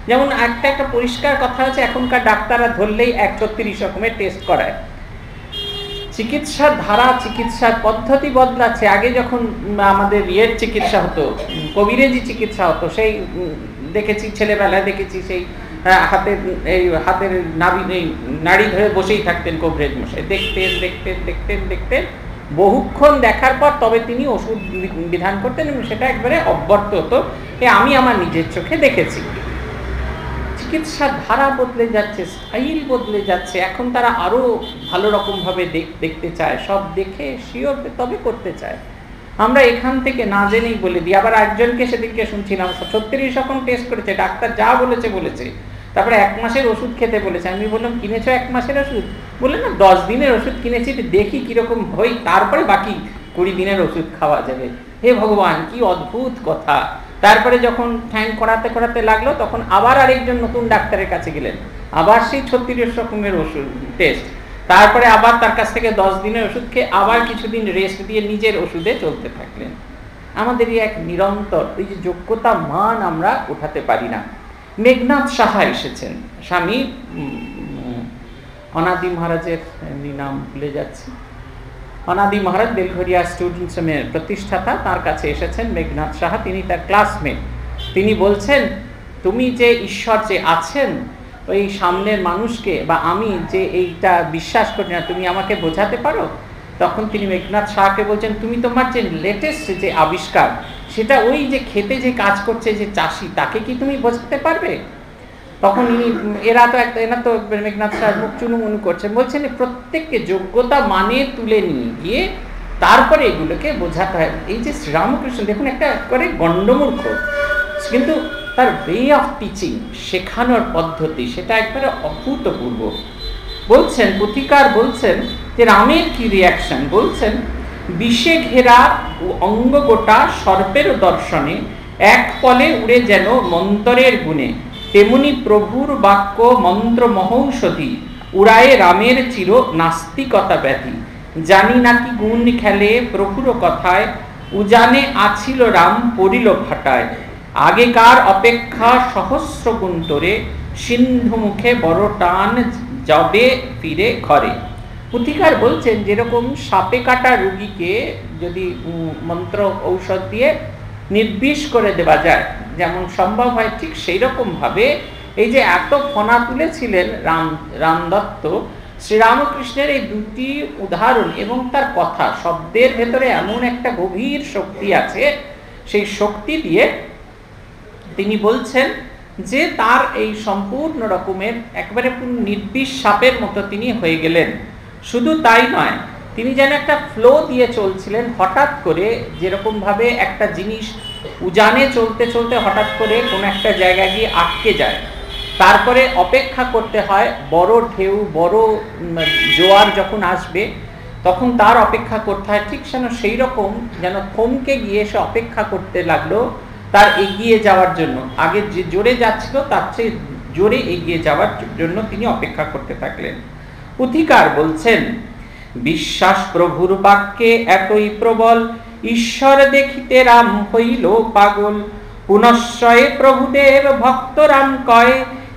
যেমন একটা একটা পরিষ্কার কথা আছে, এখনকার ডাক্তাররা ধরলেই একশো তিরিশ রকমের টেস্ট করায়। চিকিৎসার ধারা, চিকিৎসার পদ্ধতি বদলাচ্ছে। আগে যখন আমাদের ইয়ের চিকিৎসা হতো, কবিরেজি চিকিৎসা হতো, সেই দেখেছি ছেলেবেলায় দেখেছি সেই হাতের এই হাতের নাড়ি নাড়ি ধরে বসেই থাকতেন কবিরাজ মশাই, দেখতেন দেখতেন দেখতেন দেখতেন বহুক্ষণ দেখার পর তবে তিনি ওষুধ বিধান করতেন এবং সেটা একবারে অব্যর্ত হতো। এ আমি আমার নিজের চোখে দেখেছি। চিকিৎসার ধারা বদলে যাচ্ছে, স্টাইল বদলে যাচ্ছে, এখন তারা আরও ভালো রকমভাবে দেখতে চায়, সব দেখে শিওর তবে করতে চায়। আমরা এখান থেকে না জেনেই বলে দিই। আবার একজনকে সেদিনকে শুনছিলাম ছত্রিশ রকম টেস্ট করেছে, ডাক্তার যা বলেছে বলেছে, তারপরে এক মাসের ওষুধ খেতে বলেছে। আমি বললাম কিনেছো এক মাসের ওষুধ? বললেন না দশ দিনের ওষুধ কিনেছি, দেখি কীরকম হই, তারপরে বাকি কুড়ি দিনের ওষুধ খাওয়া যাবে। হে ভগবান, কি অদ্ভুত কথা। তারপরে যখন ঠ্যাং করাতে করাতে লাগলো তখন আবার আরেকজন নতুন ডাক্তারের কাছে গেলেন, আবার সেই ছত্রিশ রকমের ওষুধ টেস্ট, তারপরে আবার তার কাছ থেকে দশ দিনের ওষুধ খেয়ে আবার কিছুদিন রেস্ট দিয়ে নিজের ওষুধে চলতে থাকলেন। আমাদেরই এক নিরন্তর এই যে যোগ্যতা মান আমরা উঠাতে পারি না। মেঘনাথ সাহা এসেছেন, স্বামী অনাদি মহারাজের নাম ভুলে যাচ্ছি, অনাদি মহারাজ বেলঘরিয়া স্টুডেন্টসের প্রতিষ্ঠাতা, তার কাছে এসেছেন মেঘনাথ সাহা, তিনি তার ক্লাসমেট। তিনি বলছেন, তুমি যে ঈশ্বর যে আছেন ওই সামনের মানুষকে বা আমি যে এইটা বিশ্বাস করি না, তুমি আমাকে বোঝাতে পারো? তখন তিনি মেঘনাথ সাহাকে বলছেন, তুমি তোমার যে লেটেস্ট যে আবিষ্কার সেটা ওই যে খেতে যে কাজ করছে যে চাষি, তাকে কি তুমি বোঝাতে পারবে? তখন ইনি এরা তো একটা এরা তো মেঘনাথ সাহা মুখ চুনুমুনু করছেন, বলছেন প্রত্যেককে যোগ্যতা মানে তুলে নিয়ে গিয়ে তারপরে এগুলোকে বোঝাতে হয়। এই যে শ্রীরামকৃষ্ণ দেখুন একটা করে গণ্ডমূর্খ, কিন্তু তার ওয়ে অফ টিচিং শেখানোর পদ্ধতি সেটা একবারে অভূতপূর্ব। বলছেন পুথিকার বলছেন যে রামের কি রিয়াকশন, বলছেন বিষে ঘেরা অঙ্গ গোটা সর্পের দর্শনে এক পলে উড়ে যেন মন্তরের গুণে, তেমনি প্রভুর বাক্য মন্ত্র মহৌষধি উড়ায়ে রামের চির নাস্তিকতা ব্যাধি, জানি না কি গুণ খেলে প্রভুর কথায়, উজানে আছিল রাম পড়িল ভাটায়, আগেকার অপেক্ষা সহস্র গুণতরে সিন্ধু মুখে বড় টান যাবে ফিরে ঘরে। পুথিকার বলছেন যেরকম সাপে কাটা রুগীকে যদি মন্ত্র ঔষধ দিয়ে নির্বিষ করে দেওয়া যায় যেমন সম্ভব হয়, ঠিক সেই রকমভাবে এই যে এত ফনা তুলেছিলেন রাম রাম দত্ত, শ্রীরামকৃষ্ণের এই দুটি উদাহরণ এবং তার কথা, শব্দের ভেতরে এমন একটা গভীর শক্তি আছে, সেই শক্তি দিয়ে তিনি বলছেন যে তার এই সম্পূর্ণ রকমের একবারে নির্বিষ সাপের মতো তিনি হয়ে গেলেন। শুধু তাই নয়, তিনি যেন একটা ফ্লো দিয়ে চলছিলেন, হঠাৎ করে যেরকমভাবে একটা জিনিস উজানে চলতে চলতে হঠাৎ করে কোনো একটা জায়গায় গিয়ে আটকে যায়, তারপরে অপেক্ষা করতে হয় বড় ঢেউ বড় জোয়ার যখন আসবে তখন তার অপেক্ষা করতে হয়, ঠিক যেন সেই রকম যেন থমকে গিয়ে সে অপেক্ষা করতে লাগলো তার এগিয়ে যাওয়ার জন্য, আগে যে জোরে যাচ্ছিল তার চেয়ে জোরে এগিয়ে যাওয়ার জন্য তিনি অপেক্ষা করতে থাকলেন। পুথিকার বলছেন বিশ্বাস প্রভুর বাক্যে এতই প্রবল, ঈশ্বর দেখিতে রাম হইল পাগল, পুনশ্চয় প্রভুদেব ভক্ত রাম কয়,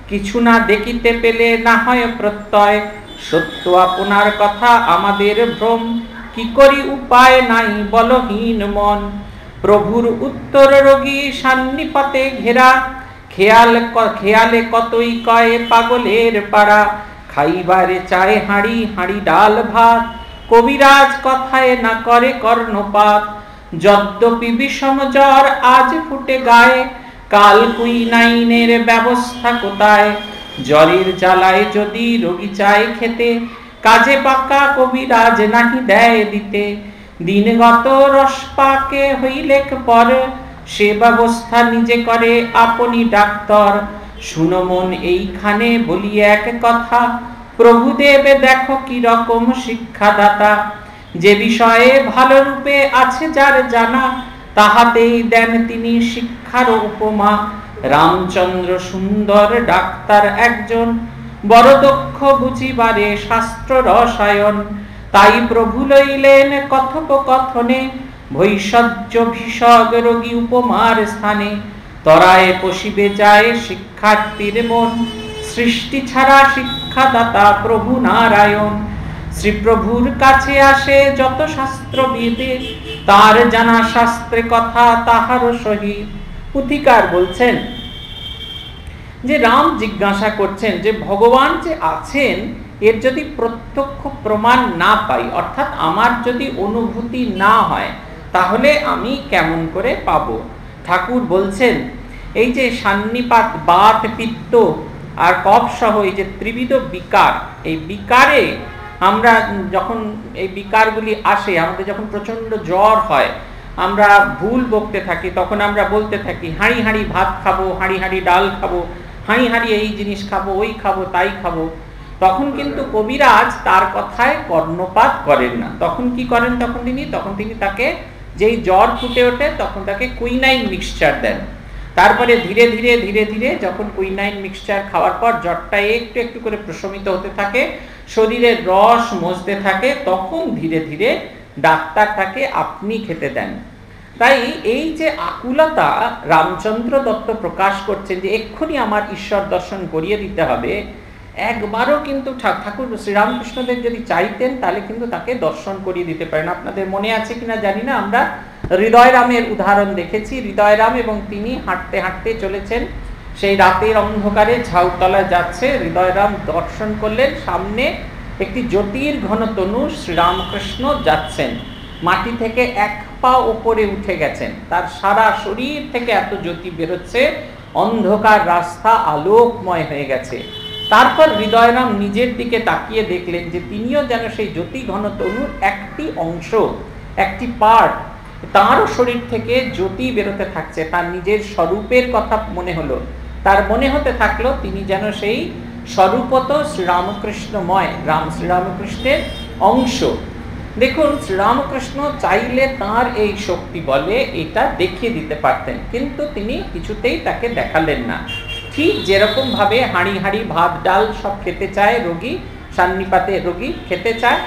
কিছু না দেখিতে পেলে না হয় প্রত্যয়, সত্য আপনার কথা আমাদের ভ্রম, কি করি উপায় নাই বলহীন মন, প্রভুর উত্তর রোগী সান্নিপাতে ঘেরা, খেয়াল খেয়ালে কতই কয় পাগলের পাড়া, খাইবারে চায় হাঁড়ি হাঁড়ি ডাল ভাত, কবিরাজ কথায় না করে কর্ণপাত, যদ্যপি বিষম জ্বর আজ ফুটে গায়ে, কাল কুইনাইনের ব্যবস্থা কোথায়, জ্বরের জ্বালায় যদি রোগী চায় খেতে, কাজে পাকা কবিরাজ নাহি দেয় দিতে, দিনগত রসপাকে হইলেক পর, সে ব্যবস্থা নিজে করে আপনি ডাক্তার, শুনো মন এইখানে বলি এক কথা, প্রভুদেবে দেখো কি রকম শিক্ষাদাতা, যে বিষয়ে ভালো রূপে আছে যার জানা, তাহাতেই দেন তিনি শিক্ষার উপমা, রামচন্দ্র সুন্দর ডাক্তার একজন, বড় দক্ষ বুঝিবারে শাস্ত্র রসায়ন, তাই প্রভু লইলেন কথোপকথনে ভৈষজ্য ভীষগ রোগী উপমার স্থানে, তরায় পশিবে যায় শিক্ষার্থীর মন, সৃষ্টি ছাড়া শিক্ষাদাতা প্রভু নারায়ণ, শ্রীপ্রভুর কাছে আসে যত শাস্ত্রবিদে, তার জানা শাস্ত্রে কথা তাহারও সহিত। পুথিকার বলছেন যে রাম জিজ্ঞাসা করছেন যে ভগবান যে আছেন এর যদি প্রত্যক্ষ প্রমাণ না পাই, অর্থাৎ আমার যদি অনুভূতি না হয় তাহলে আমি কেমন করে পাব? ঠাকুর বলছেন এই যে সান্নিপাত বাত পিত্ত আর কফ সহ এই যে ত্রিবিধ বিকার, এই বিকারে আমরা যখন এই বিকারগুলি আসে আমাদের যখন প্রচণ্ড জ্বর হয় আমরা ভুল বকতে থাকি, তখন আমরা বলতে থাকি হাঁড়ি হাঁড়ি ভাত খাবো, হাঁড়ি হাঁড়ি ডাল খাবো, হাঁড়ি হাঁড়ি এই জিনিস খাবো, ওই খাবো, তাই খাবো, তখন কিন্তু কবিরাজ তার কথায় কর্ণপাত করেন না। তখন কি করেন? তখন তিনি তখন তিনি তাকে যেই জ্বর ফুটে ওঠে তখন তাকে কুইনাইন মিক্সচার দেন, তারপরে ধীরে ধীরে ধীরে ধীরে যখন কুইনাইন মিক্সচার খাওয়ার পর জ্বরটা একটু একটু করে প্রশমিত হতে থাকে, শরীরের রস মজতে থাকে, তখন ধীরে ধীরে ডাক্তার তাকে আপনি খেতে দেন। তাই এই যে আকুলতা রামচন্দ্র দত্ত প্রকাশ করছেন যে এক্ষুনি আমার ঈশ্বর দর্শন করিয়ে দিতে হবে, একবারও কিন্তু ঠাকুর শ্রীরামকৃষ্ণদেব যদি চাইতেন তাহলে কিন্তু তাকে দর্শন করিয়ে দিতে পারেন। আপনাদের মনে আছে কিনা জানি না, আমরা হৃদয়রামের উদাহরণ দেখেছি। হৃদয়রাম এবং তিনি হাঁটতে হাঁটতে চলেছেন, সেই রাতের অন্ধকারে ঝাউতলা যাচ্ছে, হৃদয়রাম দর্শন করলেন, সামনে একটি জ্যোতির ঘন তনু শ্রীরামকৃষ্ণ যাচ্ছেন, মাটি থেকে এক পা ওপরে উঠে গেছেন, তার সারা শরীর থেকে এত জ্যোতি বেরোচ্ছে, অন্ধকার রাস্তা আলোকময় হয়ে গেছে। তারপর হৃদয়রাম নিজের দিকে তাকিয়ে দেখলেন যে তিনিও যেন সেই জ্যোতি ঘন তনুর একটি অংশ, একটি পার্ট, তাঁরও শরীর থেকে জ্যোতি বেরোতে থাকছে। তার নিজের স্বরূপের কথা মনে হলো, তার মনে হতে থাকলো তিনি যেন সেই স্বরূপত শ্রীরামকৃষ্ণময়, রাম শ্রীরামকৃষ্ণের অংশ। দেখুন, শ্রীরামকৃষ্ণ চাইলে তাঁর এই শক্তি বলে এটা দেখিয়ে দিতে পারতেন, কিন্তু তিনি কিছুতেই তাকে দেখালেন না। ঠিক যেরকম ভাবে হাঁড়ি হাঁড়ি ভাত ডাল সব খেতে চায় রোগী, সান্নিপাতে রোগী খেতে চায়,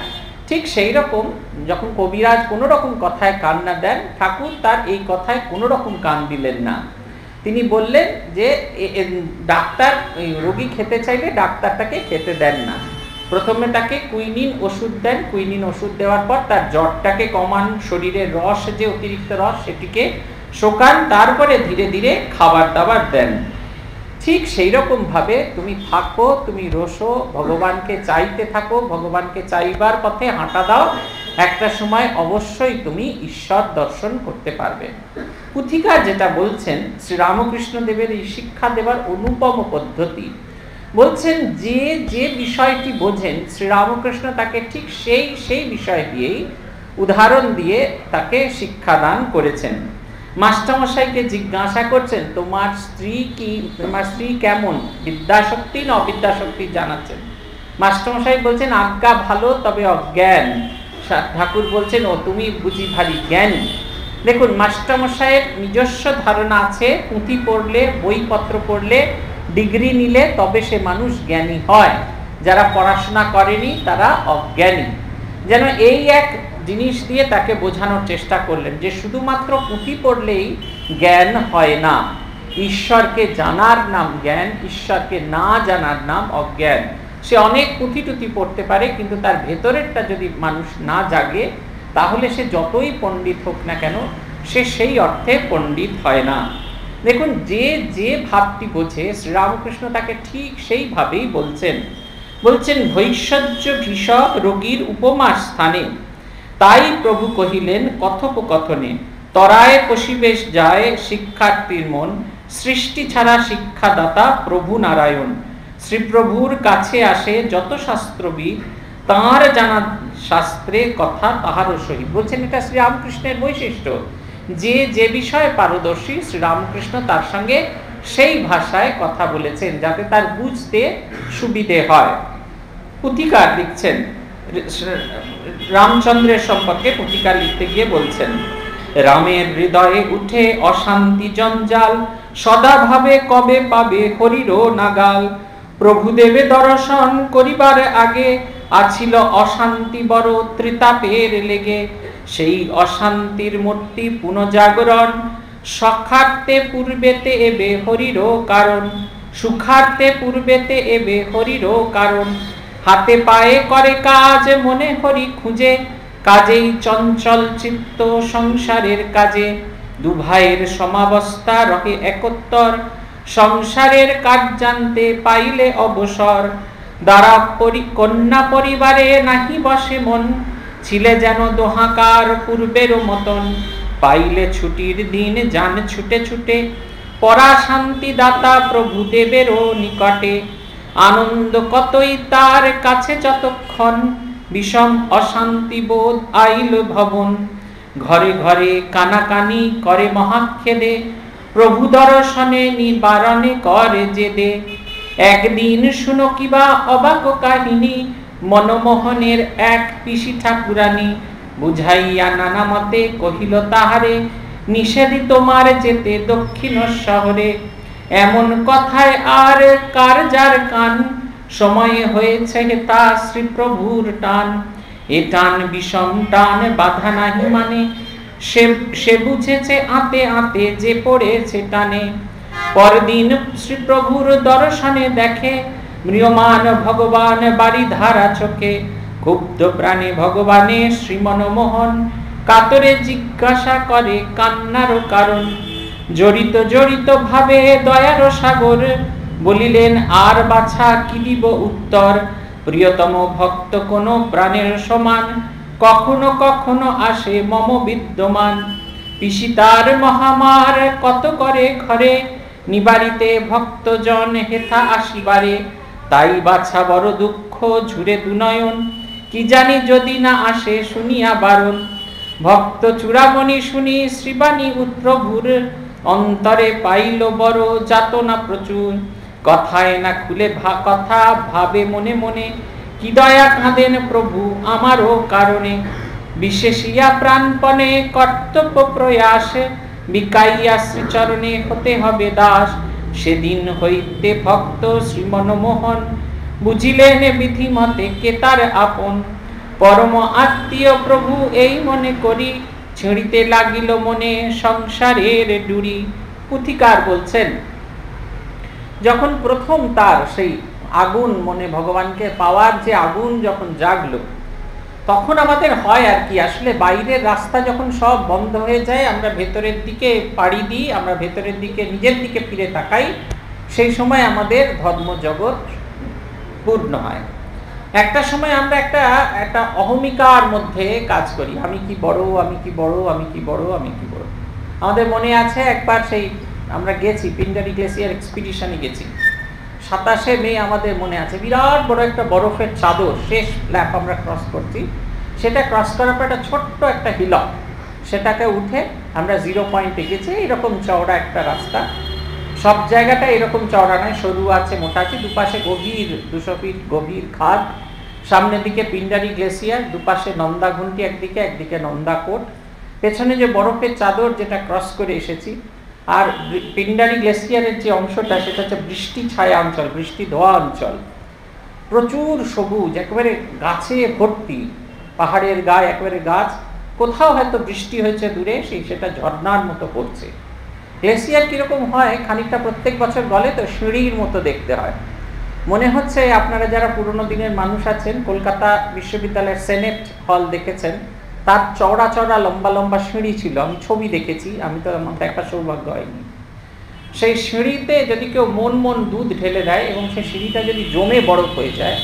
ঠিক সেই রকম যখন কবিরাজ কোনো রকম কথায় কান না দেন, ঠাকুর তার এই কথায় কোনো রকম কান দিলেন না। তিনি বললেন যে ডাক্তার রোগী খেতে চাইলে ডাক্তার তাকে খেতে দেন না, প্রথমে তাকে কুইনিন ওষুধ দেন, কুইনিন ওষুধ দেওয়ার পর তার জ্বরটাকে কমান, শরীরের রস যে অতিরিক্ত রস সেটিকে শোকান, তারপরে ধীরে ধীরে খাবার দাবার দেন। ঠিক সেই রকম ভাবে তুমি থাকো, তুমি রোশো, ভগবানকে চাইতে থাকো, ভগবানকে চাইবার পথে হাঁটা দাও, একটা সময় অবশ্যই তুমি ঈশ্বর দর্শন করতে পারবে। পুথিকার যেটা বলছেন শ্রীরামকৃষ্ণদেবের এই শিক্ষা দেবার অনুপম পদ্ধতি, বলছেন যে যে বিষয়টি বোঝেন শ্রীরামকৃষ্ণ তাকে ঠিক সেই সেই বিষয় দিয়েই উদাহরণ দিয়ে তাকে শিক্ষাদান করেছেন। মাস্টারমশাইকে জিজ্ঞাসা করছেন তোমার স্ত্রী কি, তোমার স্ত্রী কেমন, বিদ্যাশক্তি না অবিদ্যাশক্তি জানাচ্ছেন। মাস্টারমশাই বলছেন আজ্ঞা ভালো, তবে অজ্ঞান। ঠাকুর বলছেন ও তুমি বুঝি ভারী জ্ঞানী। দেখুন, মাস্টারমশাইয়ের নিজস্ব ধারণা আছে, পুঁথি পড়লে, বইপত্র পড়লে, ডিগ্রি নিলে তবে সে মানুষ জ্ঞানী হয়, যারা পড়াশোনা করেনি তারা অজ্ঞানী। যেন এই এক জিনিস দিয়ে তাকে বোঝানোর চেষ্টা করলেন যে শুধুমাত্র পুঁথি পড়লেই জ্ঞান হয় না, ঈশ্বরকে জানার নাম জ্ঞান, ঈশ্বরকে না জানার নাম অজ্ঞান। সে অনেক পুঁথি টুথি পড়তে পারে, কিন্তু তার ভেতরেরটা যদি মানুষ না জাগে তাহলে সে যতই পণ্ডিত হোক না কেন সে সেই অর্থে পণ্ডিত হয় না। দেখুন, যে যে ভাবটি বোঝে শ্রীরামকৃষ্ণ তাকে ঠিক সেইভাবেই বলছেন। বলছেন ভৈষজ্য ভীষক রোগীর উপমার স্থানে তাই প্রভু কহিলেন কথোপকথনে, তরায় পশিবেশ যায় শিক্ষার্থীর মন, সৃষ্টি ছাড়া শিক্ষাদাতা প্রভু নারায়ণ। শ্রীপ্রভুর কাছে আসে যত শাস্ত্রবিদ, তাঁর জানা শাস্ত্রে কথা তাহারও সহিত। বলছেন এটা শ্রীরামকৃষ্ণের বৈশিষ্ট্য, যে যে বিষয়ে পারদর্শী শ্রীরামকৃষ্ণ তার সঙ্গে সেই ভাষায় কথা বলেছেন যাতে তার বুঝতে সুবিধে হয়। পুথিকার লিখছেন রামচন্দ্রের সম্পর্কে, পুথিকার লিখতে গিয়ে বলছেন রামের হৃদয়ে উঠে অশান্তি জঞ্জাল, সদা ভাবে কবে পাবে হরির নাগাল। প্রভু দেবে দর্শন করিবার আগে আছিল অশান্তি বড় ত্রিতাপের লেগে, সেই অশান্তির মূর্তি পুনজাগরণ, সখার্থে পূর্বেতে এবে হরির কারণ, সুখার্থে পূর্বেতে এবে হরির কারণ। হাতে পায়ে করে কাজ মনে হরি খুঁজে, কাজেই চঞ্চল চিত্ত সংসারের কাজে। দুভাইয়ের সমাবস্থা রহে একত্তর, সংসারের কাজ জানতে পাইলে অবসর। দ্বারা কন্যা পরিবারে নাহি বসে মন, ছিলে যেন দোহাকার পূর্বের মতন। পাইলে ছুটির দিন যান ছুটে ছুটে, পরা শান্তি দাতা প্রভু দেবেরও নিকটে। আনন্দ কতই তার কাছে যতক্ষণ, বিষম অশান্তি বোধ আইল ভবন। ঘরে ঘরে কানাকানি করে মহাক্ষেদে, প্রভু দর্শনে নিবারণে করে জেদে। একদিন শুনো কিবা অবাক কাহিনী, মনমোহনের এক পিসি ঠাকুরানী। বুঝাইয়া নানা মতে কহিল তাহারে, নিষেধি তোমার যেতে দক্ষিণ শহরে। এমন কথায় আর কার যার কান, সময়ে হয়েছে হেতা শ্রীপ্রভুর টান। এ টান বিষম টান বাধা নাহি মানে, সে বুঝেছে আঁতে আঁতে যে পড়েছে টানে। পরদিন শ্রীপ্রভুর দর্শনে দেখে, ম্রিয়মান ভগবান বারিধারা চোখে ক্ষুব্ধ প্রাণে ভগবানে শ্রী মনোমোহন কাতরে জিজ্ঞাসা করে কান্নারও কারণ। জড়িত জড়িত ভাবে দয়ার সাগর বলিলেন আর বাছা কি দিব উত্তর। প্রিয়তম ভক্ত কোন প্রাণের সমান কখনো কখনো আসে মম বিদ্যমান। পিসিতার মহামার কত করে ঘরে নিবারিতে ভক্তজন হেথা আসিবারে। তাই বাছা বড় দুঃখ ঝুরে দুনয়ন কি জানি যদি না আসে শুনিয়া বারণ। ভক্ত চূড়ামণি শুনি শ্রীবাণী উৎপ্রভুর অন্তরে পাইল বড় যাতনা প্রচুর। কথায় না খুলে কথা ভাবে মনে মনে কি দয়া কাঁদেন প্রভু আমারও কারণে। বিশেষিয়া প্রাণপণে কর্তব্য প্রয়াসে বিকাইয়া শ্রীচরণে হতে হবে দাস। সেদিন হইতে ভক্ত শ্রী মনোমোহন বুঝিলেন বিধিমতে কে তার আপন। পরম আত্মীয় প্রভু এই মনে করি ছিঁড়িতে লাগিল মনে সংসারের ডুরি। পুথিকার বলছেন যখন প্রথম তার সেই আগুন মনে ভগবানকে পাওয়ার যে আগুন যখন জাগলো তখন আমাদের হয় আর কি, আসলে বাইরের রাস্তা যখন সব বন্ধ হয়ে যায় আমরা ভেতরের দিকে পাড়ি দিই, আমরা ভেতরের দিকে নিজের দিকে ফিরে তাকাই, সেই সময় আমাদের ধর্মজগৎ পূর্ণ হয়। একটা সময় আমরা একটা একটা অহমিকার মধ্যে কাজ করি, আমি কি বড়, আমি কি বড়, আমি কি বড়, আমি কি বড়। আমাদের মনে আছে একবার সেই আমরা গেছি পিন্ডারি গ্লেসিয়ার এক্সপিডিশনে গেছি, সাতাশে মে আমাদের মনে আছে বিরাট বড় একটা বরফের চাদর, শেষ ল্যাপ আমরা ক্রস করছি। সেটা ক্রস করার পর একটা ছোট্ট একটা হিলক, সেটাকে উঠে আমরা জিরো পয়েন্টে গেছি। এরকম চওড়া একটা রাস্তা, সব জায়গাটা এরকম চওড়া নয়, সরু আছে, মোটা আছে, দুপাশে গভীর দুশো ফিট গভীর খাদ, সামনের দিকে পিন্ডারি গ্লেসিয়ার, দুপাশে নন্দা ঘুন্টি একদিকে, একদিকে নন্দাকোট, পেছনে যে বরফের চাদর যেটা ক্রস করে এসেছি। আর পিন্ডারি গ্লেসিয়ারের যে অংশটা সেটা হচ্ছে বৃষ্টি ছায়া অঞ্চল, বৃষ্টি ধোয়া অঞ্চল, প্রচুর সবুজ, একেবারে গাছে ভর্তি, পাহাড়ের গায়ে একেবারে গাছ, কোথাও হয়তো বৃষ্টি হয়েছে দূরে, সেই সেটা ঝর্ণার মতো পড়ছে। গ্লেসিয়ার কীরকম হয় খানিকটা প্রত্যেক বছর গলে তো সিঁড়ির মতো দেখতে হয়। মনে হচ্ছে আপনারা যারা পুরনো দিনের মানুষ আছেন কলকাতা বিশ্ববিদ্যালয়ের সেনেট হল দেখেছেন, তার চওড়া চওড়া লম্বা লম্বা সিঁড়ি ছিল, আমি ছবি দেখেছি, আমি তো আমার দেখার সৌভাগ্য হয়নি। সেই সিঁড়িতে যদি কেউ মন মন দুধ ঢেলে দেয় এবং সেই সিঁড়িটা যদি জমে বরফ হয়ে যায়,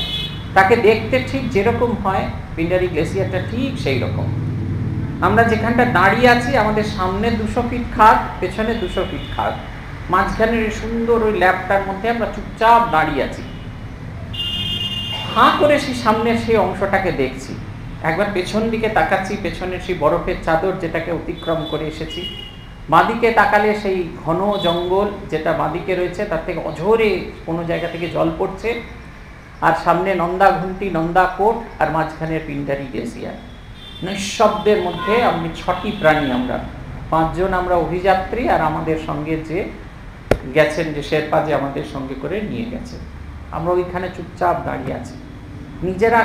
তাকে দেখতে ঠিক যেরকম হয় পিন্ডারি গ্লেসিয়ারটা ঠিক সেই রকম। আমরা যেখানটা দাঁড়িয়ে আছি আমাদের সামনে দুশো ফিট খাদ, পেছনে দুশো ফিট খাদ, মাঝখানে সুন্দর ওই ল্যাপটার মধ্যে আমরা চুপচাপ দাঁড়িয়ে আছি, হাঁ করে সেই সামনের সেই অংশটাকে দেখছি, একবার পেছন দিকে তাকাচ্ছি, পেছনের সেই বরফের চাদর যেটাকে অতিক্রম করে এসেছি, বাঁদিকে তাকালে সেই ঘন জঙ্গল যেটা বাঁদিকে রয়েছে তার থেকে অঝোরে কোনো জায়গা থেকে জল পড়ছে, আর সামনে নন্দা ঘুন্টি, নন্দা কোট, আর মাঝখানের পিন্ডারি গ্লেসিয়ার। নিঃশব্দের মধ্যে আমি ছটি প্রাণী, আমরা পাঁচজন, আমরা অভিযাত্রী, আর আমাদের সঙ্গে যে গেছেন যে শেরপা যে আমাদের সঙ্গে করে নিয়ে গেছে, আমরা ওইখানে চুপচাপ দাঁড়িয়ে আছি। নিজেরা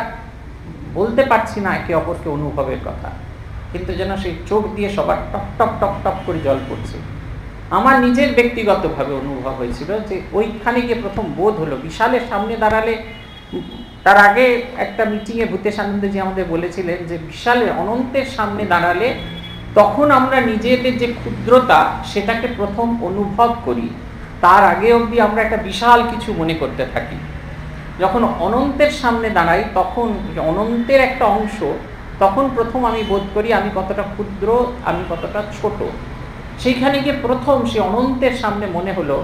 বলতে পারছি না একে অপরকে অনুভবের কথা, কিন্তু যেন সেই চোখ দিয়ে সবার টপ টপ টপ টপ করে জল পড়ছে। আমার নিজের ব্যক্তিগতভাবে অনুভব হয়েছিল যে ওইখানে গিয়ে প্রথম বোধ হলো বিশালের সামনে দাঁড়ালে, তার আগে একটা মিটিংয়ে ভূতেশানন্দজি আমাদের বলেছিলেন যে বিশালের অনন্তের সামনে দাঁড়ালে তখন আমরা নিজেদের যে ক্ষুদ্রতা সেটাকে প্রথম অনুভব করি, তার আগে অবধি আমরা একটা বিশাল কিছু মনে করতে থাকি। যখন অনন্তের সামনে দাঁড়াই তখন অনন্তের একটা অংশ, তখন প্রথম আমি বোধ করি আমি কতটা ক্ষুদ্র, আমি কতটা ছোট। সেইখানে গিয়ে প্রথম সেই অনন্তের সামনে মনে হলো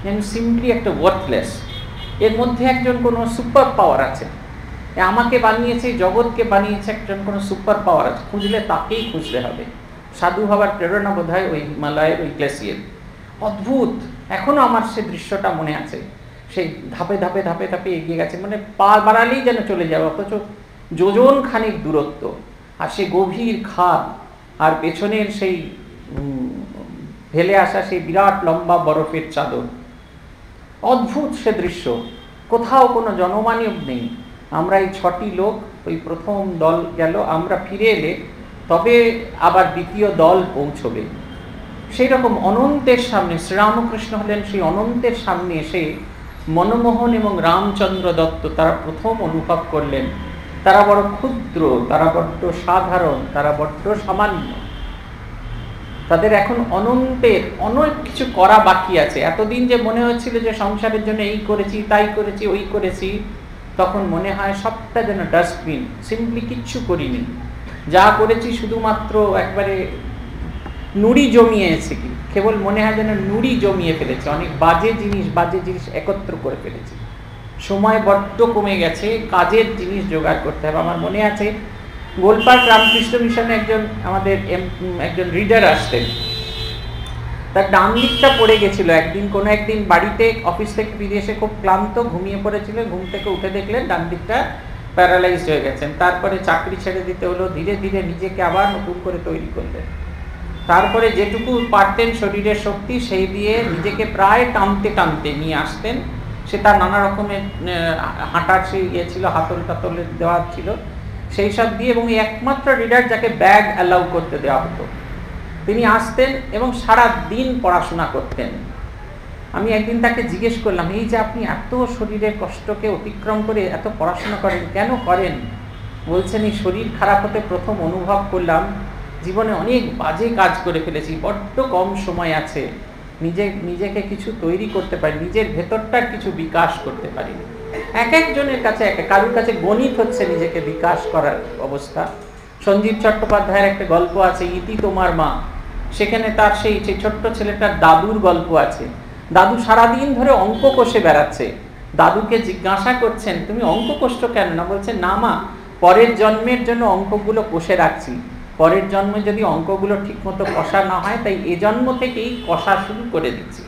যে আমি সিম্পলি একটা ওয়ার্থলেস, এর মধ্যে একজন কোনো সুপার পাওয়ার আছে, আমাকে বানিয়েছে, জগৎকে বানিয়েছে, একজন কোনো সুপার পাওয়ার আছে, খুঁজলে তাকেই খুঁজতে হবে। সাধু হবার প্রেরণা বোধ হয় ওই হিমালয়ের ওই গ্লেসিয়ার। অদ্ভুত, এখনও আমার সে দৃশ্যটা মনে আছে, সেই ধাপে ধাপে ধাপে ধাপে এগিয়ে গেছে, মানে পা বাড়ালেই যেন চলে যাবে, অথচ যোজন খানিক দূরত্ব, আর সেই গভীর খাদ, আর পেছনের সেই ফেলে আসা সেই বিরাট লম্বা বরফের চাদর। অদ্ভুত সে দৃশ্য, কোথাও কোনো জনমানব নেই, আমরা এই ছটি লোক, ওই প্রথম দল গেল, আমরা ফিরে এলে তবে আবার দ্বিতীয় দল পৌঁছবে। সেই রকম অনন্তের সামনে শ্রীরামকৃষ্ণ হলেন সেই অনন্তের সামনে এসে মনমোহন এবং রামচন্দ্র দত্ত তারা প্রথম অনুভব করলেন তারা বড় ক্ষুদ্র, তারা বড্ড সাধারণ, তারা বড্ড সামান্য, তাদের এখন অনন্তের অনেক কিছু করা বাকি আছে। এতদিন যে মনে হচ্ছিল যে সংসারের জন্য এই করেছি, তাই করেছি, ওই করেছি, তখন মনে হয় সবটা যেন ডাস্টবিন, সিম্পলি কিচ্ছু করিনি, যা করেছি শুধুমাত্র একবারে নুড়ি জমিয়েছে, কি কেবল মনে হয় যেন নুড়ি জমিয়ে ফেলেছে, অনেক বাজে জিনিস বাজে জিনিস একত্র করে ফেলেছে, সময় বড্ড কমে গেছে, কাজের জিনিস জোগাড় করতে হবে। আমার মনে আছে গোলপার্ক রামকৃষ্ণ মিশনে একজন আমাদের একজন রিডার আসতেন, তার ডান দিকটা পড়ে গেছিল একদিন, কোনো একদিন বাড়িতে অফিস থেকে বিদেশে খুব ক্লান্ত ঘুমিয়ে পড়েছিল, ঘুম থেকে উঠে দেখলেন ডান দিকটা প্যারালাইজড হয়ে গেছেন, তারপরে চাকরি ছেড়ে দিতে হলো, ধীরে ধীরে নিজেকে আবার নতুন করে তৈরি করলেন, তারপরে যেটুকু পারতেন শরীরের শক্তি সেই দিয়ে নিজেকে প্রায় টানতে টানতে নিয়ে আসতেন, সে তার নানা রকমের হাঁটার সে ইয়ে ছিল, হাতল টাতলের দেওয়া ছিল সেই সব দিয়ে, এবং একমাত্র রিডার যাকে ব্যাগ অ্যালাউ করতে দেওয়া হতো, তিনি আসতেন এবং সারা দিন পড়াশোনা করতেন। আমি একদিন তাকে জিজ্ঞেস করলাম, এই যে আপনি এত শরীরের কষ্টকে অতিক্রম করে এত পড়াশোনা করেন, কেন করেন? বলছেন, এই শরীর খারাপ হতে প্রথম অনুভব করলাম জীবনে অনেক বাজে কাজ করে ফেলেছি, বড্ড কম সময় আছে, নিজে নিজেকে কিছু তৈরি করতে পারি, নিজের ভেতরটার কিছু বিকাশ করতে পারি। এক একজনের কাছে এক এক, কারোর কাছে গণিত হচ্ছে নিজেকে বিকাশ করার অবস্থা। সঞ্জীব চট্টোপাধ্যায়ের একটা গল্প আছে ইতি তোমার মা, সেখানে তার সেই ছোট্ট ছেলেটার দাদুর গল্প আছে, দাদু সারাদিন ধরে অঙ্ক কষে বেড়াচ্ছে, দাদুকে জিজ্ঞাসা করছেন তুমি অঙ্ক কষ্ট কেন? না বলছেন, না মা, পরের জন্মের জন্য অঙ্কগুলো কষে রাখছি, পরের জন্মে যদি অঙ্কগুলো ঠিকমতো কষা না হয় তাই এ জন্ম থেকেই কষা শুরু করে দিচ্ছি,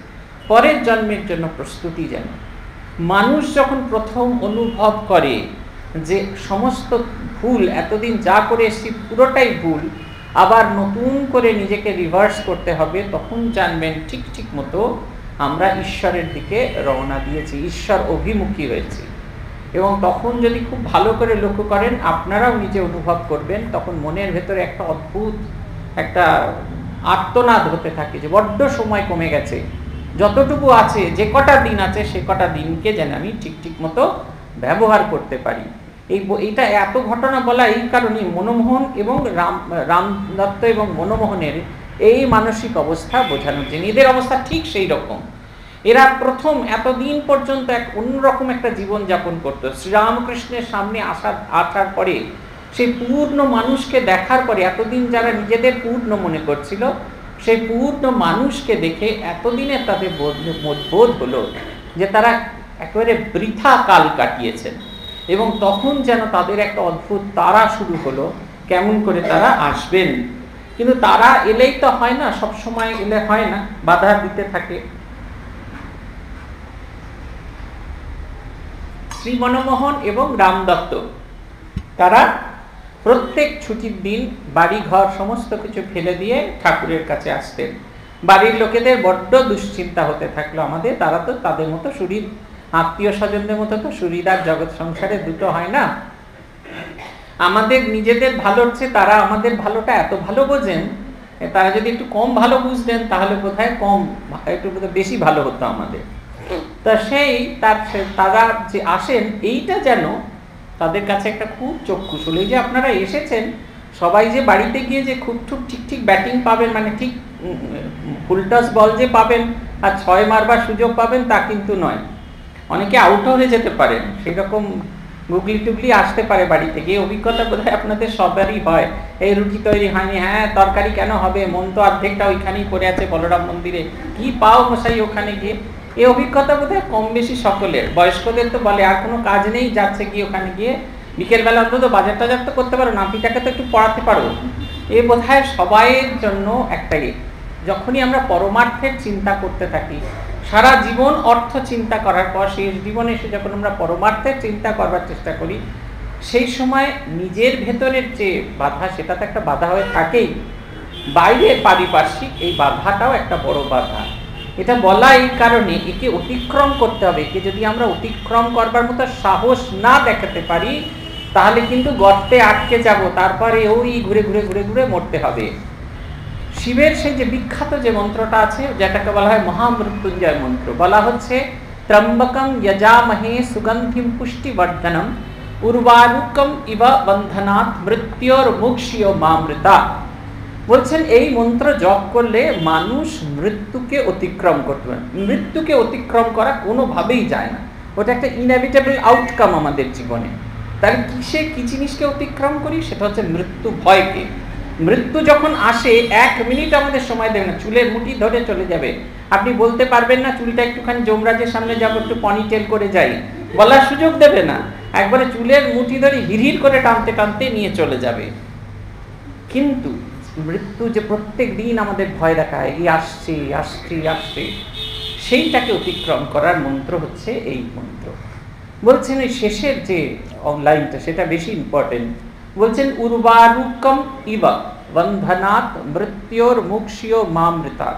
পরের জন্মের জন্য প্রস্তুতি যেন। মানুষ যখন প্রথম অনুভব করে যে সমস্ত ভুল এতদিন যা করে এসেছি পুরোটাই ভুল, আবার নতুন করে নিজেকে রিভার্স করতে হবে, তখন জানবেন ঠিক ঠিক মতো আমরা ঈশ্বরের দিকে রওনা দিয়েছি, ঈশ্বর অভিমুখী হয়েছি। এবং তখন যদি খুব ভালো করে লক্ষ্য করেন, আপনারাও নিজে অনুভব করবেন, তখন মনের ভেতরে একটা অদ্ভুত একটা আত্মনাদ হতে থাকে যে বড্ড সময় কমে গেছে, যতটুকু আছে যে কটা দিন আছে সে কটা দিনকে যেন আমি ঠিক ঠিক মতো ব্যবহার করতে পারি। এই এইটা এত ঘটনা বলা এই কারণে মনমোহন এবং রাম রাম দত্ত এবং মনমোহনের এই মানসিক অবস্থা বোঝানোর জন্য। এদের অবস্থা ঠিক সেই রকম, এরা প্রথম এতদিন পর্যন্ত এক অন্যরকম একটা জীবনযাপন করতো, শ্রীরামকৃষ্ণের সামনে আসার আসার পরে সেই পূর্ণ মানুষকে দেখার পরে, এতদিন যারা নিজেদের পূর্ণ মনে করছিল সেই পূর্ণ মানুষকে দেখে এতদিনে তাদের বোধ হলো যে তারা একেবারে বৃথা কাল কাটিয়েছেন, এবং তখন যেন তাদের একটা অদ্ভুত তারা শুরু হলো কেমন করে তারা আসবেন। কিন্তু তারা এলেই তো হয় না, সবসময় এলে হয় না, বাধা দিতে থাকে। শ্রী মনমোহন এবং রাম দত্ত তারা প্রত্যেক ছুটির দিন বাড়ি ঘর সমস্ত কিছু ফেলে দিয়ে ঠাকুরের কাছে আসতেন। বাড়ির লোকেদের বড্ড দুশ্চিন্তা হতে থাকলো, আমাদের তারা তো তাদের মতো শরীর আত্মীয় স্বজনদের মতো তো সুরিদার জগৎ সংসারে দুটো হয় না, আমাদের নিজেদের ভালো হচ্ছে, তারা আমাদের ভালোটা এত ভালো বোঝেন, তারা যদি একটু কম ভালো বুঝতেন তাহলে বোধহয় কম একটু বেশি ভালো হতো আমাদের। তা সেই তার তারা যে আসেন এইটা যেন তাদের কাছে একটা খুব চক্ষুশূল, এই যে আপনারা এসেছেন সবাই যে বাড়িতে গিয়ে যে খুব ঠুক ঠিক ঠিক ব্যাটিং পাবেন, মানে ঠিক ফুলটস বল যে পাবেন আর ছয় মারবার সুযোগ পাবেন তা কিন্তু নয়, অনেকে আউটও হয়ে যেতে পারেন, সেরকম গুগলি টুগলি আসতে পারে বাড়িতে গিয়ে, অভিজ্ঞতা বোধহয় আপনাদের সবারই হয়। এই রুটি তৈরি হয়নি, হ্যাঁ তরকারি কেন হবে, মন তো অর্ধেকটা ওইখানেই পড়ে আছে বলরাম মন্দিরে, কি পাও মশাই ওখানে গিয়ে, এই অভিজ্ঞতা বোধহয় কম বেশি সকলের। বয়স্কদের তো বলে আর কোনো কাজ নেই, যাচ্ছে গিয়ে ওখানে গিয়ে বিকেলবেলা অন্তত বাজার টাজার তো করতে পারো, নাপিটাকে তো একটু পড়াতে পারো, এ বোধহয় সবাইয়ের জন্য একটাই। যখনই আমরা পরমার্থের চিন্তা করতে থাকি, সারা জীবন অর্থ চিন্তা করার পর শেষ জীবনে এসে যখন আমরা পরমার্থের চিন্তা করবার চেষ্টা করি, সেই সময় নিজের ভেতরের যে বাধা সেটা তো একটা বাধা হয়ে থাকেই, বাইরে পারিপার্শ্বিক এই বাধাটাও একটা বড় বাধা। এটা বলা এই কারণে একে অতিক্রম করতে হবে, একে যদি আমরা অতিক্রম করবার মতো সাহস না দেখাতে পারি তাহলে কিন্তু গর্তে আটকে যাব, তারপরে ওই ঘুরে ঘুরে ঘুরে ঘুরে মরতে হবে। শিবের সেই যে বিখ্যাত যে মন্ত্রটা আছে যেটাকে বলা হয় মহামৃত্যুঞ্জয় মন্ত্র, বলা হচ্ছে त्र्यंबकं यजामहे सुगंधिं पुष्टिवर्धनम् উর্বারুকম ইব বন্ধনাত মৃত্যুর মুক্ষ্য মামৃতা। বলছেন এই মন্ত্র জপ করলে মানুষ মৃত্যুকে অতিক্রম করতে পারে। মৃত্যুকে অতিক্রম করা কোনোভাবেই যায় না, ওটা একটা ইনএভিটেবল আউটকাম আমাদের জীবনে। তাহলে কিসে কি জিনিসকে অতিক্রম করি, সেটা হচ্ছে মৃত্যু ভয়কে। মৃত্যু যখন আসে এক মিনিট আমাদের সময় দেবে না, চুলের মুঠি ধরে চলে যাবে। আপনি বলতে পারবেন না চুলটা একটুখানি জমরাজের সামনে যাবো, একটু পনিটেল করে যাই, বলার সুযোগ দেবে না, একবারে চুলের মুঠি ধরে হিড়হিড় করে টানতে টানতে নিয়ে চলে যাবে। কিন্তু মৃত্যু যে প্রত্যেক দিন আমাদের ভয় দেখায়, এই আসছে আসছে আসছে, সেইটাকে অতিক্রম করার মন্ত্র হচ্ছে এই মন্ত্র। বলছেন এই শেষের যে লাইনটা সেটা বেশি ইম্পর্টেন্ট। বলছেন উর্বারুকম ইব বন্ধনাত মৃত্যুর মুক্ষ্য মামৃতা।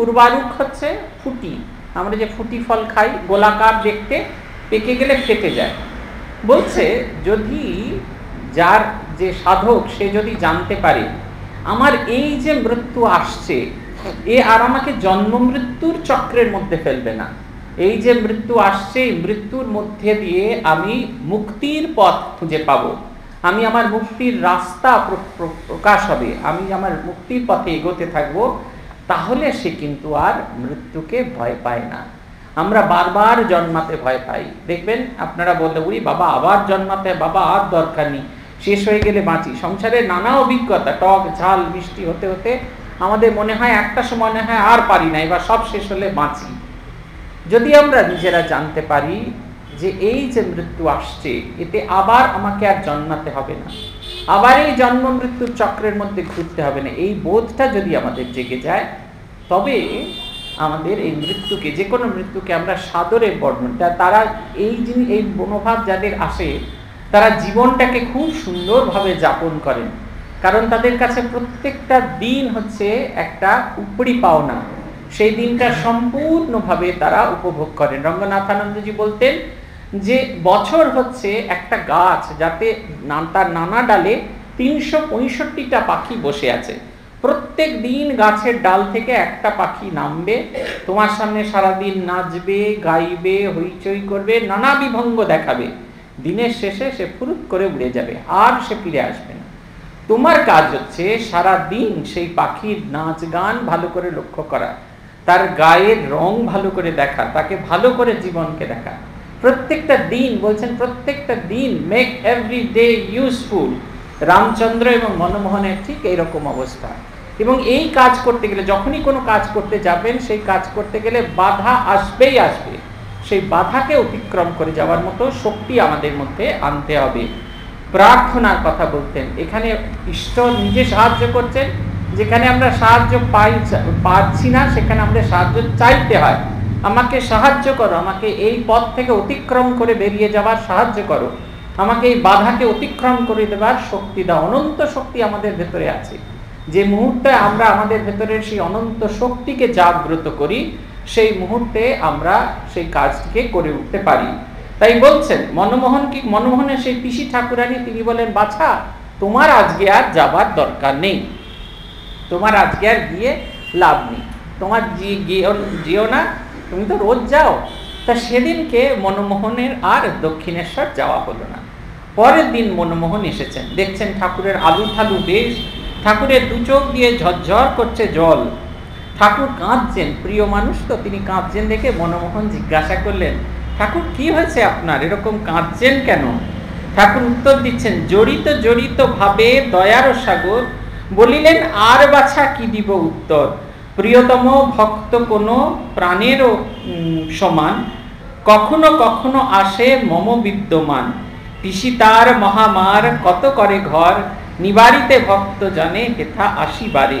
উর্বারুক হচ্ছে ফুটি, আমরা যে ফুটি ফল খাই গোলাকার দেখতে, পেকে গেলে ফেটে যায়। বলছে যদি যার যে সাধক সে যদি জানতে পারে আমার এই যে মৃত্যু আসছে এ আর আমাকে জন্ম মৃত্যুর চক্রের মধ্যে ফেলবে না, এই যে মৃত্যু আসছে মৃত্যুর মধ্যে দিয়ে আমি মুক্তির পথ খুঁজে পাব, আমি আমার মুক্তির রাস্তা প্রকাশ হবে, আমি আমার মুক্তির পথে এগোতে থাকবো, তাহলে সে কিন্তু আর মৃত্যুকে ভয় পায় না। আমরা বারবার জন্মাতে ভয় পাই, দেখবেন আপনারা বলতে উড়ি বাবা আবার জন্মাতে, বাবা আর দরকার নেই, শেষ হয়ে গেলে বাঁচি। সংসারে নানা অভিজ্ঞতা, টক ঝাল মিষ্টি হতে হতে আমাদের মনে হয় একটা সময় মনে হয় আর পারি না, এবার সব শেষ হলে বাঁচি। যদি আমরা নিজেরা জানতে পারি যে এই যে মৃত্যু আসছে এতে আবার আমাকে আর জন্মাতে হবে না, আবার এই জন্ম মৃত্যুর চক্রের মধ্যে ঘুরতে হবে না, এই বোধটা যদি আমাদের জেগে যায় তবে আমাদের এই মৃত্যুকে, যে কোনো মৃত্যুকে আমরা সাদরে বরণ। তারা এই যিনি এই মনোভাব যাদের আসে তারা জীবনটাকে খুব সুন্দরভাবে যাপন করেন, কারণ তাদের কাছে প্রত্যেকটা দিন হচ্ছে একটা উপরি পাওনা, সেই দিনটা সম্পূর্ণভাবে তারা উপভোগ করেন। রঙ্গনাথানন্দজি বলতেন যে বছর হচ্ছে একটা গাছ যাতে তার নানা ডালে তিনশো পঁয়ষট্টিটা পাখি বসে আছে, প্রত্যেক দিন গাছের ডাল থেকে একটা পাখি নামবে, তোমার সামনে সারাদিন নাচবে, গাইবে, হইচই করবে, নানা বিভঙ্গ দেখাবে, দিনের শেষে সে ফুরুত করে উড়ে যাবে, আর সে ফিরে আসবে না। তোমার কাজ হচ্ছে সারাদিন সেই পাখির নাচ গান ভালো করে লক্ষ্য করা, তার গায়ের রং ভালো করে দেখা, তাকে ভালো করে জীবনকে দেখা। প্রত্যেকটা দিন বলছেন প্রত্যেকটা দিন make every day useful. Ramchandra এবং মনমোহনের ঠিক এইরকম অবস্থা। এবং এই কাজ করতে গেলে যখনই কোনো কাজ করতে যাবেন সেই কাজ করতে গেলে বাধা আসবেই আসবে, সেই বাধাকে অতিক্রম করে যাওয়ার মতো শক্তি আমাদের মধ্যে আনতে হবে। প্রার্থনার কথা বলতেন, এখানে ঈশ্বর নিজে সাহায্য করছেন, যেখানে আমরা সাহায্য পাই পাচ্ছি না সেখানে আমরা সাহায্য চাইতে হয়, আমাকে সাহায্য করো, আমাকে এই পথ থেকে অতিক্রম করে বেরিয়ে যাওয়ার সাহায্য করো, আমাকে এই বাধাকে অতিক্রম করে দেবার শক্তি দাও। অনন্ত শক্তি আমাদের ভেতরে আছে, যে মুহূর্তে আমরা আমাদের ভেতরের সেই অনন্ত শক্তিকে জাগ্রত করি সেই মুহূর্তে আমরা সেই কাজটিকে করে উঠতে পারি। তাই বলছেন মনমোহন কি মনমোহনের সেই পিসি ঠাকুরানি তিনি বলেন, বাছা তোমার আজকে আর যাবার দরকার নেই, তোমার আজকে আর গিয়ে লাভ নেই, তোমার যেও না, তুমি তো রোজ যাও। তা সেদিনকে মনমোহনের আর দক্ষিণেশ্বর যাওয়া হলো না। পরের দিন মনমোহন এসেছেন, দেখছেন ঠাকুরের আলু থালু বেশ, ঠাকুরের দু চোখ দিয়ে ঝরঝর করছে জল, ঠাকুর কাঁদছেন, প্রিয় মানুষ তো তিনি কাঁদছেন। দেখে মনমোহন জিজ্ঞাসা করলেন, ঠাকুর কি হয়েছে আপনার, এরকম কাঁদছেন কেন? ঠাকুর উত্তর দিচ্ছেন, জড়িত জড়িত ভাবে দয়ার সাগর বলিলেন, আর বাছা কি দিব উত্তর, প্রিয়তম ভক্ত কোনো প্রাণেরও সমান, কখনো কখনো আসে মম বিদ্যমান, পিসিতার মহামার কত করে ঘর, নিবারিতে ভক্ত জানে হেথা আসিবারে,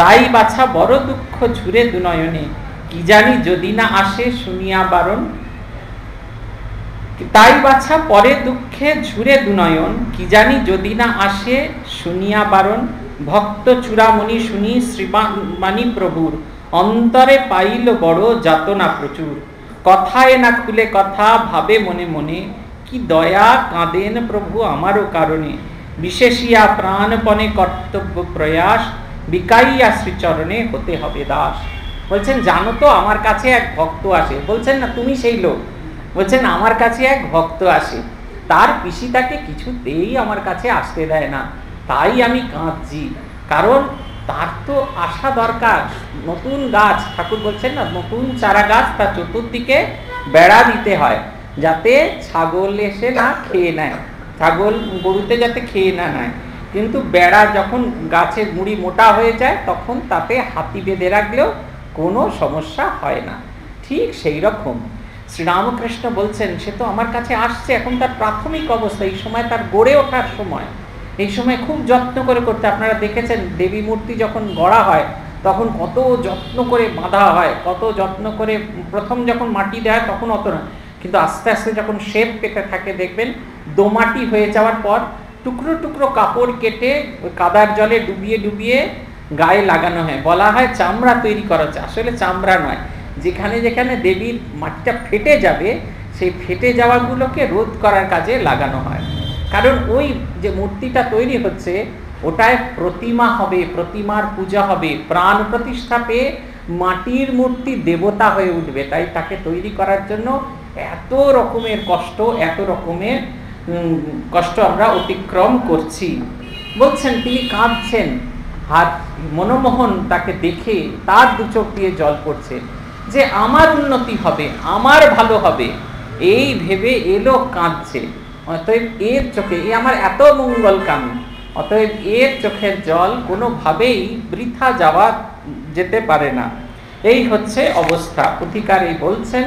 তাই বাছা বড় দুঃখ ঝুরে দুনয়নে, কি জানি যদি না আসে শুনিয়া বারণ, তাই বাছা পরে দুঃখে ঝুরে দুনয়ন, কি জানি যদি না আসে শুনিয়া বারণ, ভক্ত চূড়ামণি শুনি শ্রীমানি প্রভুর, অন্তরে পাইল বড় যাতনা প্রচুর, কথায় না খুলে কথা ভাবে মনে মনে, কি দয়া কাঁদেন প্রভু আমারও কারণে, বিশেষিয়া প্রাণপণে কর্তব্য প্রয়াস, বিকাইয়া শ্রীচরণে হতে হবে দাস। বলছেন জানো তো আমার কাছে এক ভক্ত আসে, বলছেন না তুমি সেই লোক, বলছেন আমার কাছে এক ভক্ত আসে, তার পিসি তাকে কিছুতেই আমার কাছে আসতে দেয় না, তাই আমি কাঁদছি, কারণ তার তো আসা দরকার। নতুন গাছ, ঠাকুর বলছেন না নতুন চারা গাছ তার চতুর্দিকে বেড়া দিতে হয় যাতে ছাগল এসে না খেয়ে নেয়, ছাগল গরুতে যাতে খেয়ে না নেয়, কিন্তু বেড়া যখন গাছের মুড়ি মোটা হয়ে যায় তখন তাতে হাতি বেঁধে রাখলেও কোনো সমস্যা হয় না। ঠিক সেই রকম শ্রীরামকৃষ্ণ বলছেন সে তো আমার কাছে আসছে, এখন তার প্রাথমিক অবস্থা, এই সময় তার গড়ে ওঠার সময়, এই সময় খুব যত্ন করে করতে, আপনারা দেখেছেন দেবী মূর্তি যখন গড়া হয় তখন কত যত্ন করে বাঁধা হয়, কত যত্ন করে, প্রথম যখন মাটি দেয় তখন অত না, কিন্তু আস্তে আস্তে যখন শেপ পেতে থাকে দেখবেন দোমাটি হয়ে যাওয়ার পর টুকরো টুকরো কাপড় কেটে কাদার জলে ডুবিয়ে ডুবিয়ে গায়ে লাগানো হয়, বলা হয় চামড়া তৈরি করা হচ্ছে, আসলে চামড়া নয়, যেখানে যেখানে দেবীর মাটিটা ফেটে যাবে সেই ফেটে যাওয়াগুলোকে রোধ করার কাজে লাগানো হয়, কারণ ওই যে মূর্তিটা তৈরি হচ্ছে ওটায় প্রতিমা হবে, প্রতিমার পূজা হবে, প্রাণ প্রতিষ্ঠা পেয়ে মাটির মূর্তি দেবতা হয়ে উঠবে, তাই তাকে তৈরি করার জন্য এত রকমের কষ্ট, এত রকমের কষ্ট আমরা অতিক্রম করছি। বলছেন তিনি কাঁদছেন, হাত মনোমোহন তাকে দেখে তার দু চোখ দিয়ে জল পড়ছে, যে আমার উন্নতি হবে, আমার ভালো হবে, এই ভেবে এলো কাঁদছে, অতএব এর চোখে, এ আমার এত মঙ্গল কামী, অতএব এর চোখের জল কোনোভাবেই বৃথা যাওয়া যেতে পারে না। এই হচ্ছে অবস্থা। অধিকার এই বলছেন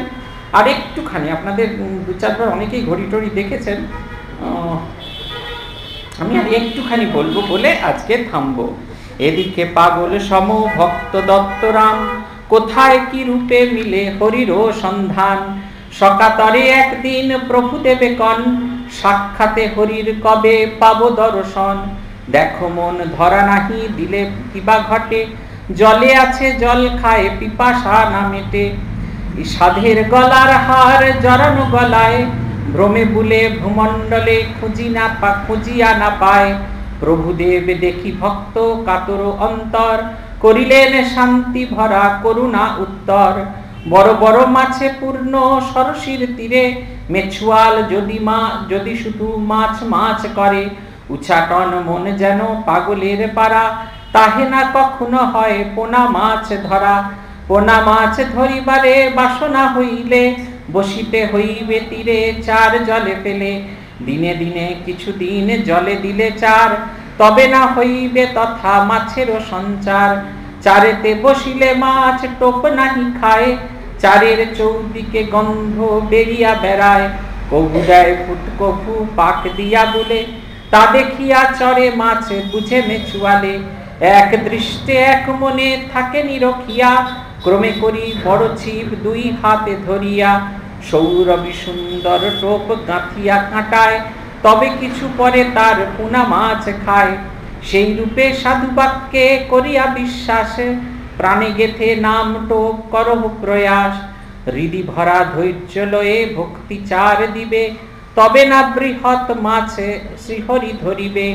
আর একটুখানি, আপনাদের দু চারবার অনেকেই ঘড়ি টড়ি দেখেছেন, আমি আর একটুখানি বলবো বলে আজকে থামবো। এদিকে পাগল সম ভক্ত দত্তরাম কোথায় কি রূপে মিলে হরির সন্ধান, সকাতরে একদিন প্রভু দেবে কন, সাক্ষাতে হরির কবে পাব দর্শন, দেখো মন ধরা নাহি দিলে পিপা ঘটে, জলে আছে জল খায় পিপাসা না মেটে, সাধের গলার হার জড়ানো গলায়, ভ্রমে বুলে ভ্রমণ্ডলে খুঁজি না পা খুঁজিয়া না পায়, প্রভুদেব দেখি ভক্ত কাতর অন্তর, করিলেন শান্তি ভরা করুণা উত্তর, বড় বড় মাছে পূর্ণ সরসির তীরে, মেছুয়াল যদি মা যদি শুধু মাছ মাছ করে, উছাটন মন যেন পাগলের পারা, তাহে না কখনো হয় পোনা মাছ ধরা, পোনা মাছ ধরিবারে বাসনা হইলে, বসিতে হইবে তীরে চার জলে ফেলে, দিনে দিনে কিছুদিন জলে দিলে চার, তবে না হইবে তথা মাছেরও সঞ্চার, চারেতে বসিলে মাছ টোপ নাহি খায়, চারের চৌদিকে গন্ধ বেরিয়া বেড়ায়, কভু দেয় ফুট কভু পাক দিয়া বলে, তা দেখিয়া চরে মাছ বুঝে মেছুয়ালে, এক দৃষ্টে এক মনে থাকে নিরখিয়া, ক্রমে করি বড় ছিপ দুই হাতে ধরিয়া, সৌরবি সুন্দর টোপ গাঁথিয়া কাঁটায়, তবে কিছু পরে তার পোনা মাছ খায়, সেই রূপে সাধু বাক্যে করিয়া বিশ্বাসে, প্রাণে গেথে নাম টোপ করহ প্রয়াস, হৃদি ভরা ধৈর্য লয়ে ভক্তি চার দিবে, তবে না বৃহৎ মাছে শ্রীহরি ধরিবে,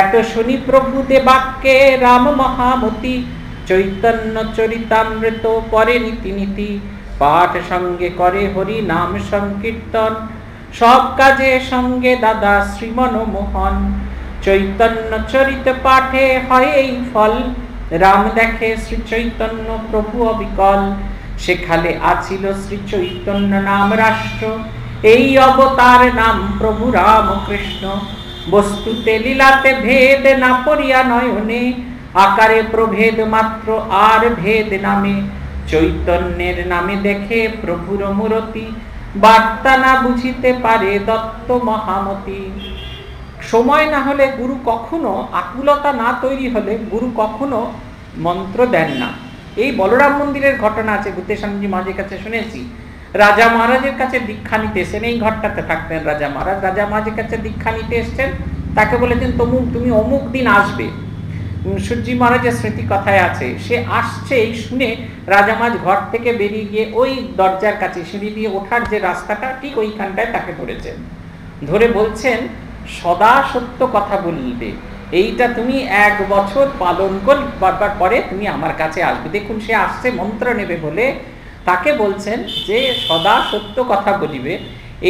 এত শুনি প্রভুতে বাক্যে রাম মহামতি, চৈতন্য চরিতামৃত পরে নীতি নীতি, পাঠ সঙ্গে করে হরি নাম সংকীর্তন, সব কাজে সঙ্গে দাদা শ্রী মনোমোহন, চৈতন্য চরিত পাঠে হয় এই ফল, রাম দেখে শ্রী চৈতন্য প্রভু অবিকল, সেখানে আছিল শ্রী চৈতন্য নাম রাষ্ট্র, এই অবতার নাম প্রভু রামকৃষ্ণ, বস্তুতে লীলাতে ভেদ না পড়িয়া নয়নে, আকারে প্রভেদ মাত্র আর ভেদ নামে, চৈতন্যের নামে দেখে প্রভুর মূরতি, বার্তা না বুঝিতে পারে দত্ত মহামতি। সময় না হলে গুরু কখনো, আকুলতা না তৈরি হলে গুরু কখনো মন্ত্র দেন না। এই বলরাম মন্দিরের ঘটনা আছে, ভূতেশানন্দজি মহারাজের কাছে শুনেছি, রাজা মহারাজের কাছে দীক্ষা নিতে এসেছেন, এই ঘরটাতে থাকতেন রাজা মহারাজ, রাজা মহারাজের কাছে দীক্ষা নিতে এসছেন, তাকে বলেছেন তমুক তুমি অমুক দিন আসবে, সূর্যি মহারাজের স্মৃতি কথায় আছে, সে আসছে এই শুনে রাজা মহারাজ ঘর থেকে বেরিয়ে গিয়ে ওই দরজার কাছে সিঁড়ি দিয়ে ওঠার যে রাস্তাটা ঠিক ওইখানটায় তাকে ধরেছেন, ধরে বলছেন সদা সত্য কথা বলবে, এইটা তুমি এক বছর পালন করবার পরে তুমি আমার কাছে আসবে। দেখুন, সে আসছে মন্ত্র নেবে বলে, তাকে বলছেন যে সদা সত্য কথা বলিবে,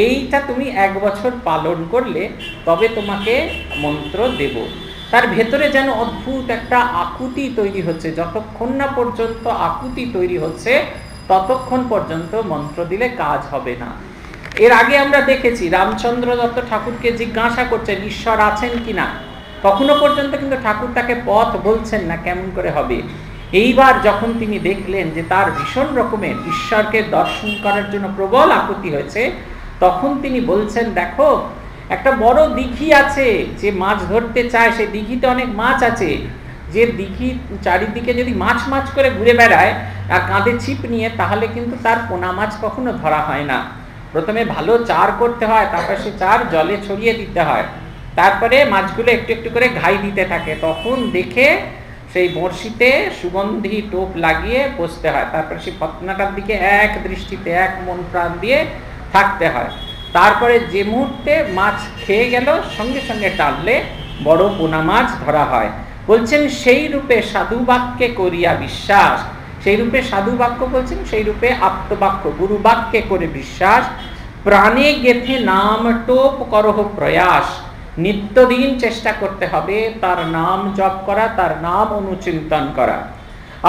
এইটা তুমি এক বছর পালন করলে তবে তোমাকে মন্ত্র দেব। তার ভেতরে যেন অদ্ভুত একটা আকুতি তৈরি হচ্ছে, যতক্ষণ না পর্যন্ত আকুতি তৈরি হচ্ছে ততক্ষণ পর্যন্ত মন্ত্র দিলে কাজ হবে না। এর আগে আমরা দেখেছি রামচন্দ্র দত্ত ঠাকুরকে জিজ্ঞাসা করছেন ঈশ্বর আছেন কিনা, তখনও পর্যন্ত কিন্তু ঠাকুর তাকে পথ বলছেন না, কেমন করে হবে। এইবার যখন তিনি দেখলেন যে তার ভীষণ রকমের ঈশ্বরকে দর্শন করার জন্য প্রবল আকুতি হয়েছে, তখন তিনি বলছেন দেখো একটা বড় দিঘি আছে, যে মাছ ধরতে চায় সেই দিঘিতে অনেক মাছ আছে, যে দিঘি চারিদিকে যদি মাছ মাছ করে ঘুরে বেড়ায় আর কাঁধে ছিপ নিয়ে, তাহলে কিন্তু তার পোনা মাছ কখনো ধরা হয় না। প্রথমে ভালো চার করতে হয়, তারপরে সে চার জলে ছড়িয়ে দিতে হয়, তারপরে মাছগুলো একটু একটু করে ঘাই দিতে থাকে, তখন দেখে সেই বড়শিতে সুগন্ধি টোপ লাগিয়ে বসতে হয়, তারপরে সেই ফতনাটার দিকে এক দৃষ্টিতে এক মন প্রাণ দিয়ে থাকতে হয়, তারপরে যে মুহূর্তে মাছ খেয়ে গেল সঙ্গে সঙ্গে টানলে বড় পোনা মাছ ধরা হয়। বলছেন সেই রূপে সাধু বাক্যে করিয়া বিশ্বাস, সেই রূপে সাধু বাক্য বলছেন সেই রূপে আত্মবাক্য গুরু বাক্যে করে বিশ্বাস, প্রাণে গেথে নাম টোপ করহ প্রয়াস, নিত্যদিন চেষ্টা করতে হবে তার নাম জপ করা, তার নাম অনুচিন্তন করা,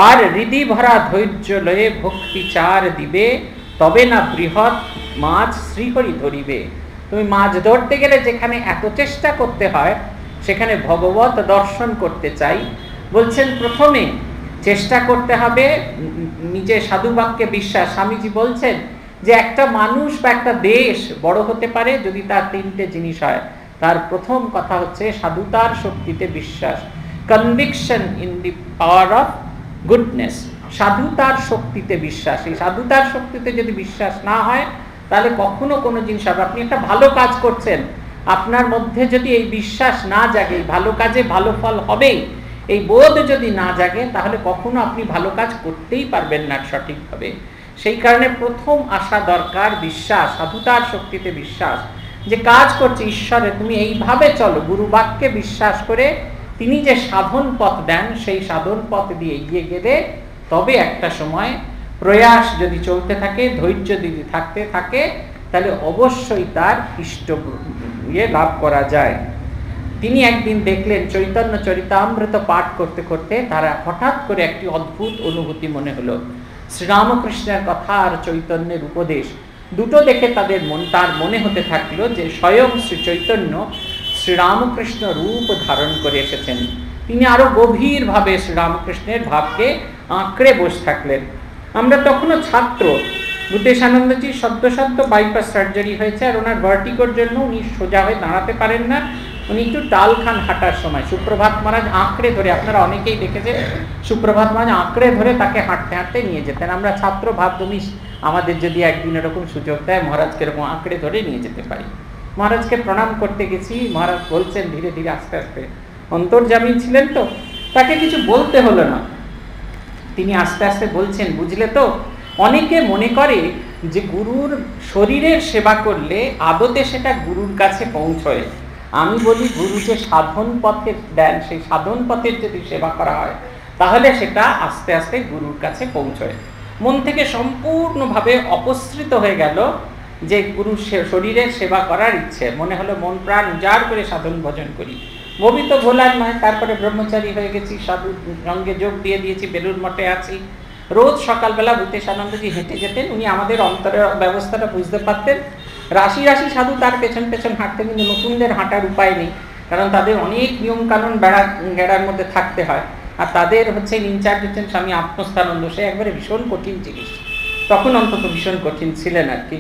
আর হৃদি ভরা ধৈর্য লয়ে ভক্তি চার দিবে, তবে না বৃহৎ মাছ শ্রীহরি ধরিবে। তুমি মাছ ধরতে গেলে যেখানে এত চেষ্টা করতে হয় সেখানে ভগবত দর্শন করতে চাই। বলছেন প্রথমে চেষ্টা করতে হবে নিজে সাধু বাক্যে বিশ্বাস। স্বামীজি বলছেন যে একটা মানুষ বা একটা দেশ বড় হতে পারে যদি তার তিনটে জিনিস হয়। তার প্রথম কথা হচ্ছে সাধুতার শক্তিতে বিশ্বাস, conviction in the power of goodness, সাধুতার শক্তিতে বিশ্বাস। এই সাধুতার শক্তিতে যদি বিশ্বাস না হয় তাহলে কখনো কোনো জিনিস হবে। আপনি একটা ভালো কাজ করছেন, আপনার মধ্যে যদি এই বিশ্বাস না জাগে ভালো কাজে ভালো ফল হবেই, এই বোধ যদি না জাগে তাহলে কখনো আপনি ভালো কাজ করতেই পারবেন না সঠিকভাবে। সেই কারণে প্রথম আসা দরকার বিশ্বাস, সাধুতার শক্তিতে বিশ্বাস, যে কাজ করছে ঈশ্বরে তুমি এইভাবে চলো, গুরু বাক্যে বিশ্বাস করে তিনি যে সাধন পথ দেন সেই সাধন পথ দিয়ে এগিয়ে গেলে তবে একটা সময় প্রয়াস যদি চলতে থাকে, ধৈর্য যদি থাকতে থাকে, তাহলে অবশ্যই তার ইষ্ট ইয়ে লাভ করা যায়। তিনি একদিন দেখলেন চৈতন্য চরিতামৃত পাঠ করতে করতে তারা হঠাৎ করে একটি অদ্ভুত অনুভূতি মনে হলো। শ্রীরামকৃষ্ণের কথা আর চৈতন্যের উপদেশ দুটো দেখে তাদের মন তার মনে হতে থাকলো যে স্বয়ং শ্রী চৈতন্য শ্রীরামকৃষ্ণ রূপ ধারণ করে এসেছেন। তিনি আরো গভীরভাবে শ্রীরামকৃষ্ণের ভাবকে আঁকড়ে বসে থাকলেন। আমরা তখনও ছাত্র, ভূতেশানন্দজি সদ্য সদ্য বাইপাস সার্জারি হয়েছে আর ওনার ভার্টিগোর জন্য উনি সোজা হয়ে দাঁড়াতে পারেন না, উনি একটু টাল খান হাঁটার সময়। সুপ্রভাত মহারাজ আঁকড়ে ধরে, আপনারা অনেকেই দেখেছেন সুপ্রভাত মহারাজ আঁকড়ে ধরে তাকে হাঁটতে হাঁটতে নিয়ে যেতেন। আমরা ছাত্র ভাবদমিস, আমাদের যদি একদিন এরকম সুযোগ দেয় মহারাজকে এরকম আঁকড়ে ধরে নিয়ে যেতে পারি। মহারাজকে প্রণাম করতে গেছি, মহারাজ বলছেন ধীরে ধীরে আস্তে আস্তে, অন্তর্যামী ছিলেন তো তাকে কিছু বলতে হলো না, তিনি আস্তে আস্তে বলছেন বুঝলে তো, অনেকে মনে করে যে গুরুর শরীরের সেবা করলে আদতে সেটা গুরুর কাছে পৌঁছয়। আমি বলি গুরু যে সাধন পথে দেন সেই সাধন পথের যদি সেবা করা হয় তাহলে সেটা আস্তে আস্তে গুরুর কাছে পৌঁছয়। মন থেকে সম্পূর্ণভাবে অপসৃত হয়ে গেল যে গুরুর শরীরের সেবা করার ইচ্ছে, মনে হলো মন প্রাণ উজাড় করে সাধন ভজন করি। ববি তো ভোলার নয়, তারপরে ব্রহ্মচারী হয়ে গেছি, সাধু সঙ্গে যোগ দিয়ে দিয়েছি, বেলুর মঠে আছি। রোজ সকালবেলা ভূতেশানন্দজি হেঁটে যেতেন, উনি আমাদের অন্তরের ব্যবস্থাটা বুঝতে পারতেন। রাশি রাশি সাধু তার পেছন পেছন হাঁটতে, কিন্তু নতুনদের হাঁটার উপায় নেই, কারণ তাদের অনেক নিয়মকানুন বেড়া গেড়ার মধ্যে থাকতে হয়। আর তাদের হচ্ছে ইনচার্জ হচ্ছেন স্বামী আত্মস্থানন্দ, সে একবারে ভীষণ কঠিন জিনিস, তখন অন্তত ভীষণ কঠিন ছিলেন আর কি।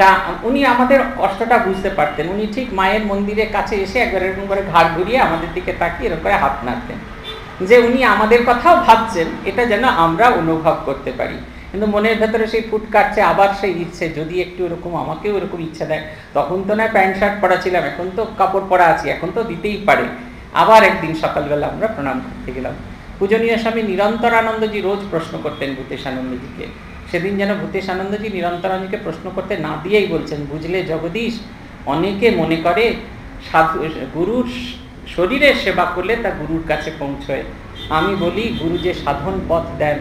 তা উনি আমাদের কষ্টটা বুঝতে পারতেন, উনি ঠিক মায়ের মন্দিরের কাছে এসে একবার এরকম করে ঘাড় ঘুরিয়ে আমাদের দিকে তাকিয়ে এরকম করে হাত নাড়তেন, যে উনি আমাদের কথাও ভাবছেন, এটা যেন আমরা অনুভব করতে পারি। কিন্তু মনের ভেতরে সেই ফুট কাটছে, আবার সেই ইচ্ছে যদি একটু এরকম আমাকেও এরকম ইচ্ছা দেয়। তখন তো না প্যান্ট শার্ট পরা ছিলাম, এখন তো কাপড় পরা আছি, এখন তো দিতেই পারে। আবার একদিন সকালবেলা আমরা প্রণাম করতে গেলাম। পূজনীয় স্বামী নিরন্তরানন্দজি রোজ প্রশ্ন করতেন ভূতেশানন্দজিকে, সেদিন যেন ভূতেশানন্দজি নিরন্তরানন্দকে প্রশ্ন করতে না দিয়েই বলছেন বুঝলে জগদীশ, অনেকে মনে করে সাধু গুরুর শরীরের সেবা করলে তা গুরুর কাছে পৌঁছয়। আমি বলি, গুরু যে সাধন পথ দেন,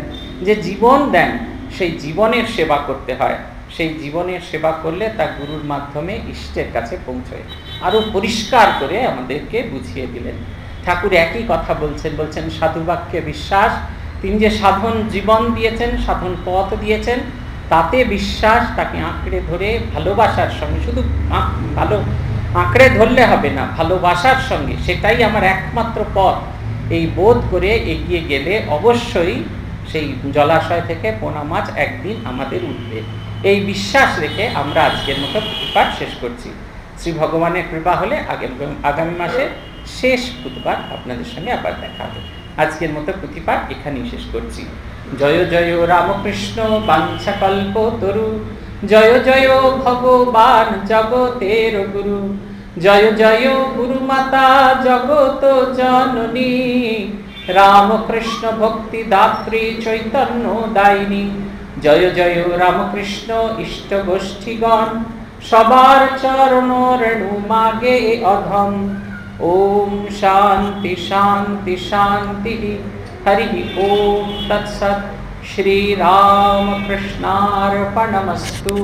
যে জীবন দেন, সেই জীবনের সেবা করতে হয়। সেই জীবনের সেবা করলে তা গুরুর মাধ্যমে ইষ্টের কাছে পৌঁছয়। আরও পরিষ্কার করে আমাদেরকে বুঝিয়ে দিলেন। ঠাকুর একই কথা বলছেন, বলছেন সাধুবাক্যে বিশ্বাস। তিনি যে সাধন জীবন দিয়েছেন, সাধন পথ দিয়েছেন, তাতে বিশ্বাস, তাকে আঁকড়ে ধরে ভালোবাসার সঙ্গে, শুধু ভালো আঁকড়ে ধরলে হবে না, ভালোবাসার সঙ্গে, সেটাই আমার একমাত্র পথ, এই বোধ করে এগিয়ে গেলে অবশ্যই সেই জলাশয় থেকে পোনা মাছ একদিন আমাদের উঠবে। এই বিশ্বাস রেখে আমরা আজকের মতো পুঁথিপাঠ শেষ করছি। শ্রী ভগবানের কৃপা হলে আগামী মাসে শেষ পুঁথিপাঠ আপনাদের সঙ্গে আবার দেখা হবে। আজকের মতো পুঁথিপাঠ এখানেই শেষ করছি। জয় জয় রামকৃষ্ণ বাঞ্ছাকল্প তরু, জয় জয় ভগবান জগতের গুরু, জয় জয় গুরুমাতা জগত জননী, রামকৃষ্ণ ভক্তি দাত্রী চৈতন্য দায়িনী, জয় জয় রামকৃষ্ণ ইষ্ট গোষ্ঠীগণ, সবার চরণ রেণু মাগে অধম। ওম শান্তি শান্তি শান্তি। হরি ওম তৎসৎ। শ্রী রামকৃষ্ণার্পণমস্তু।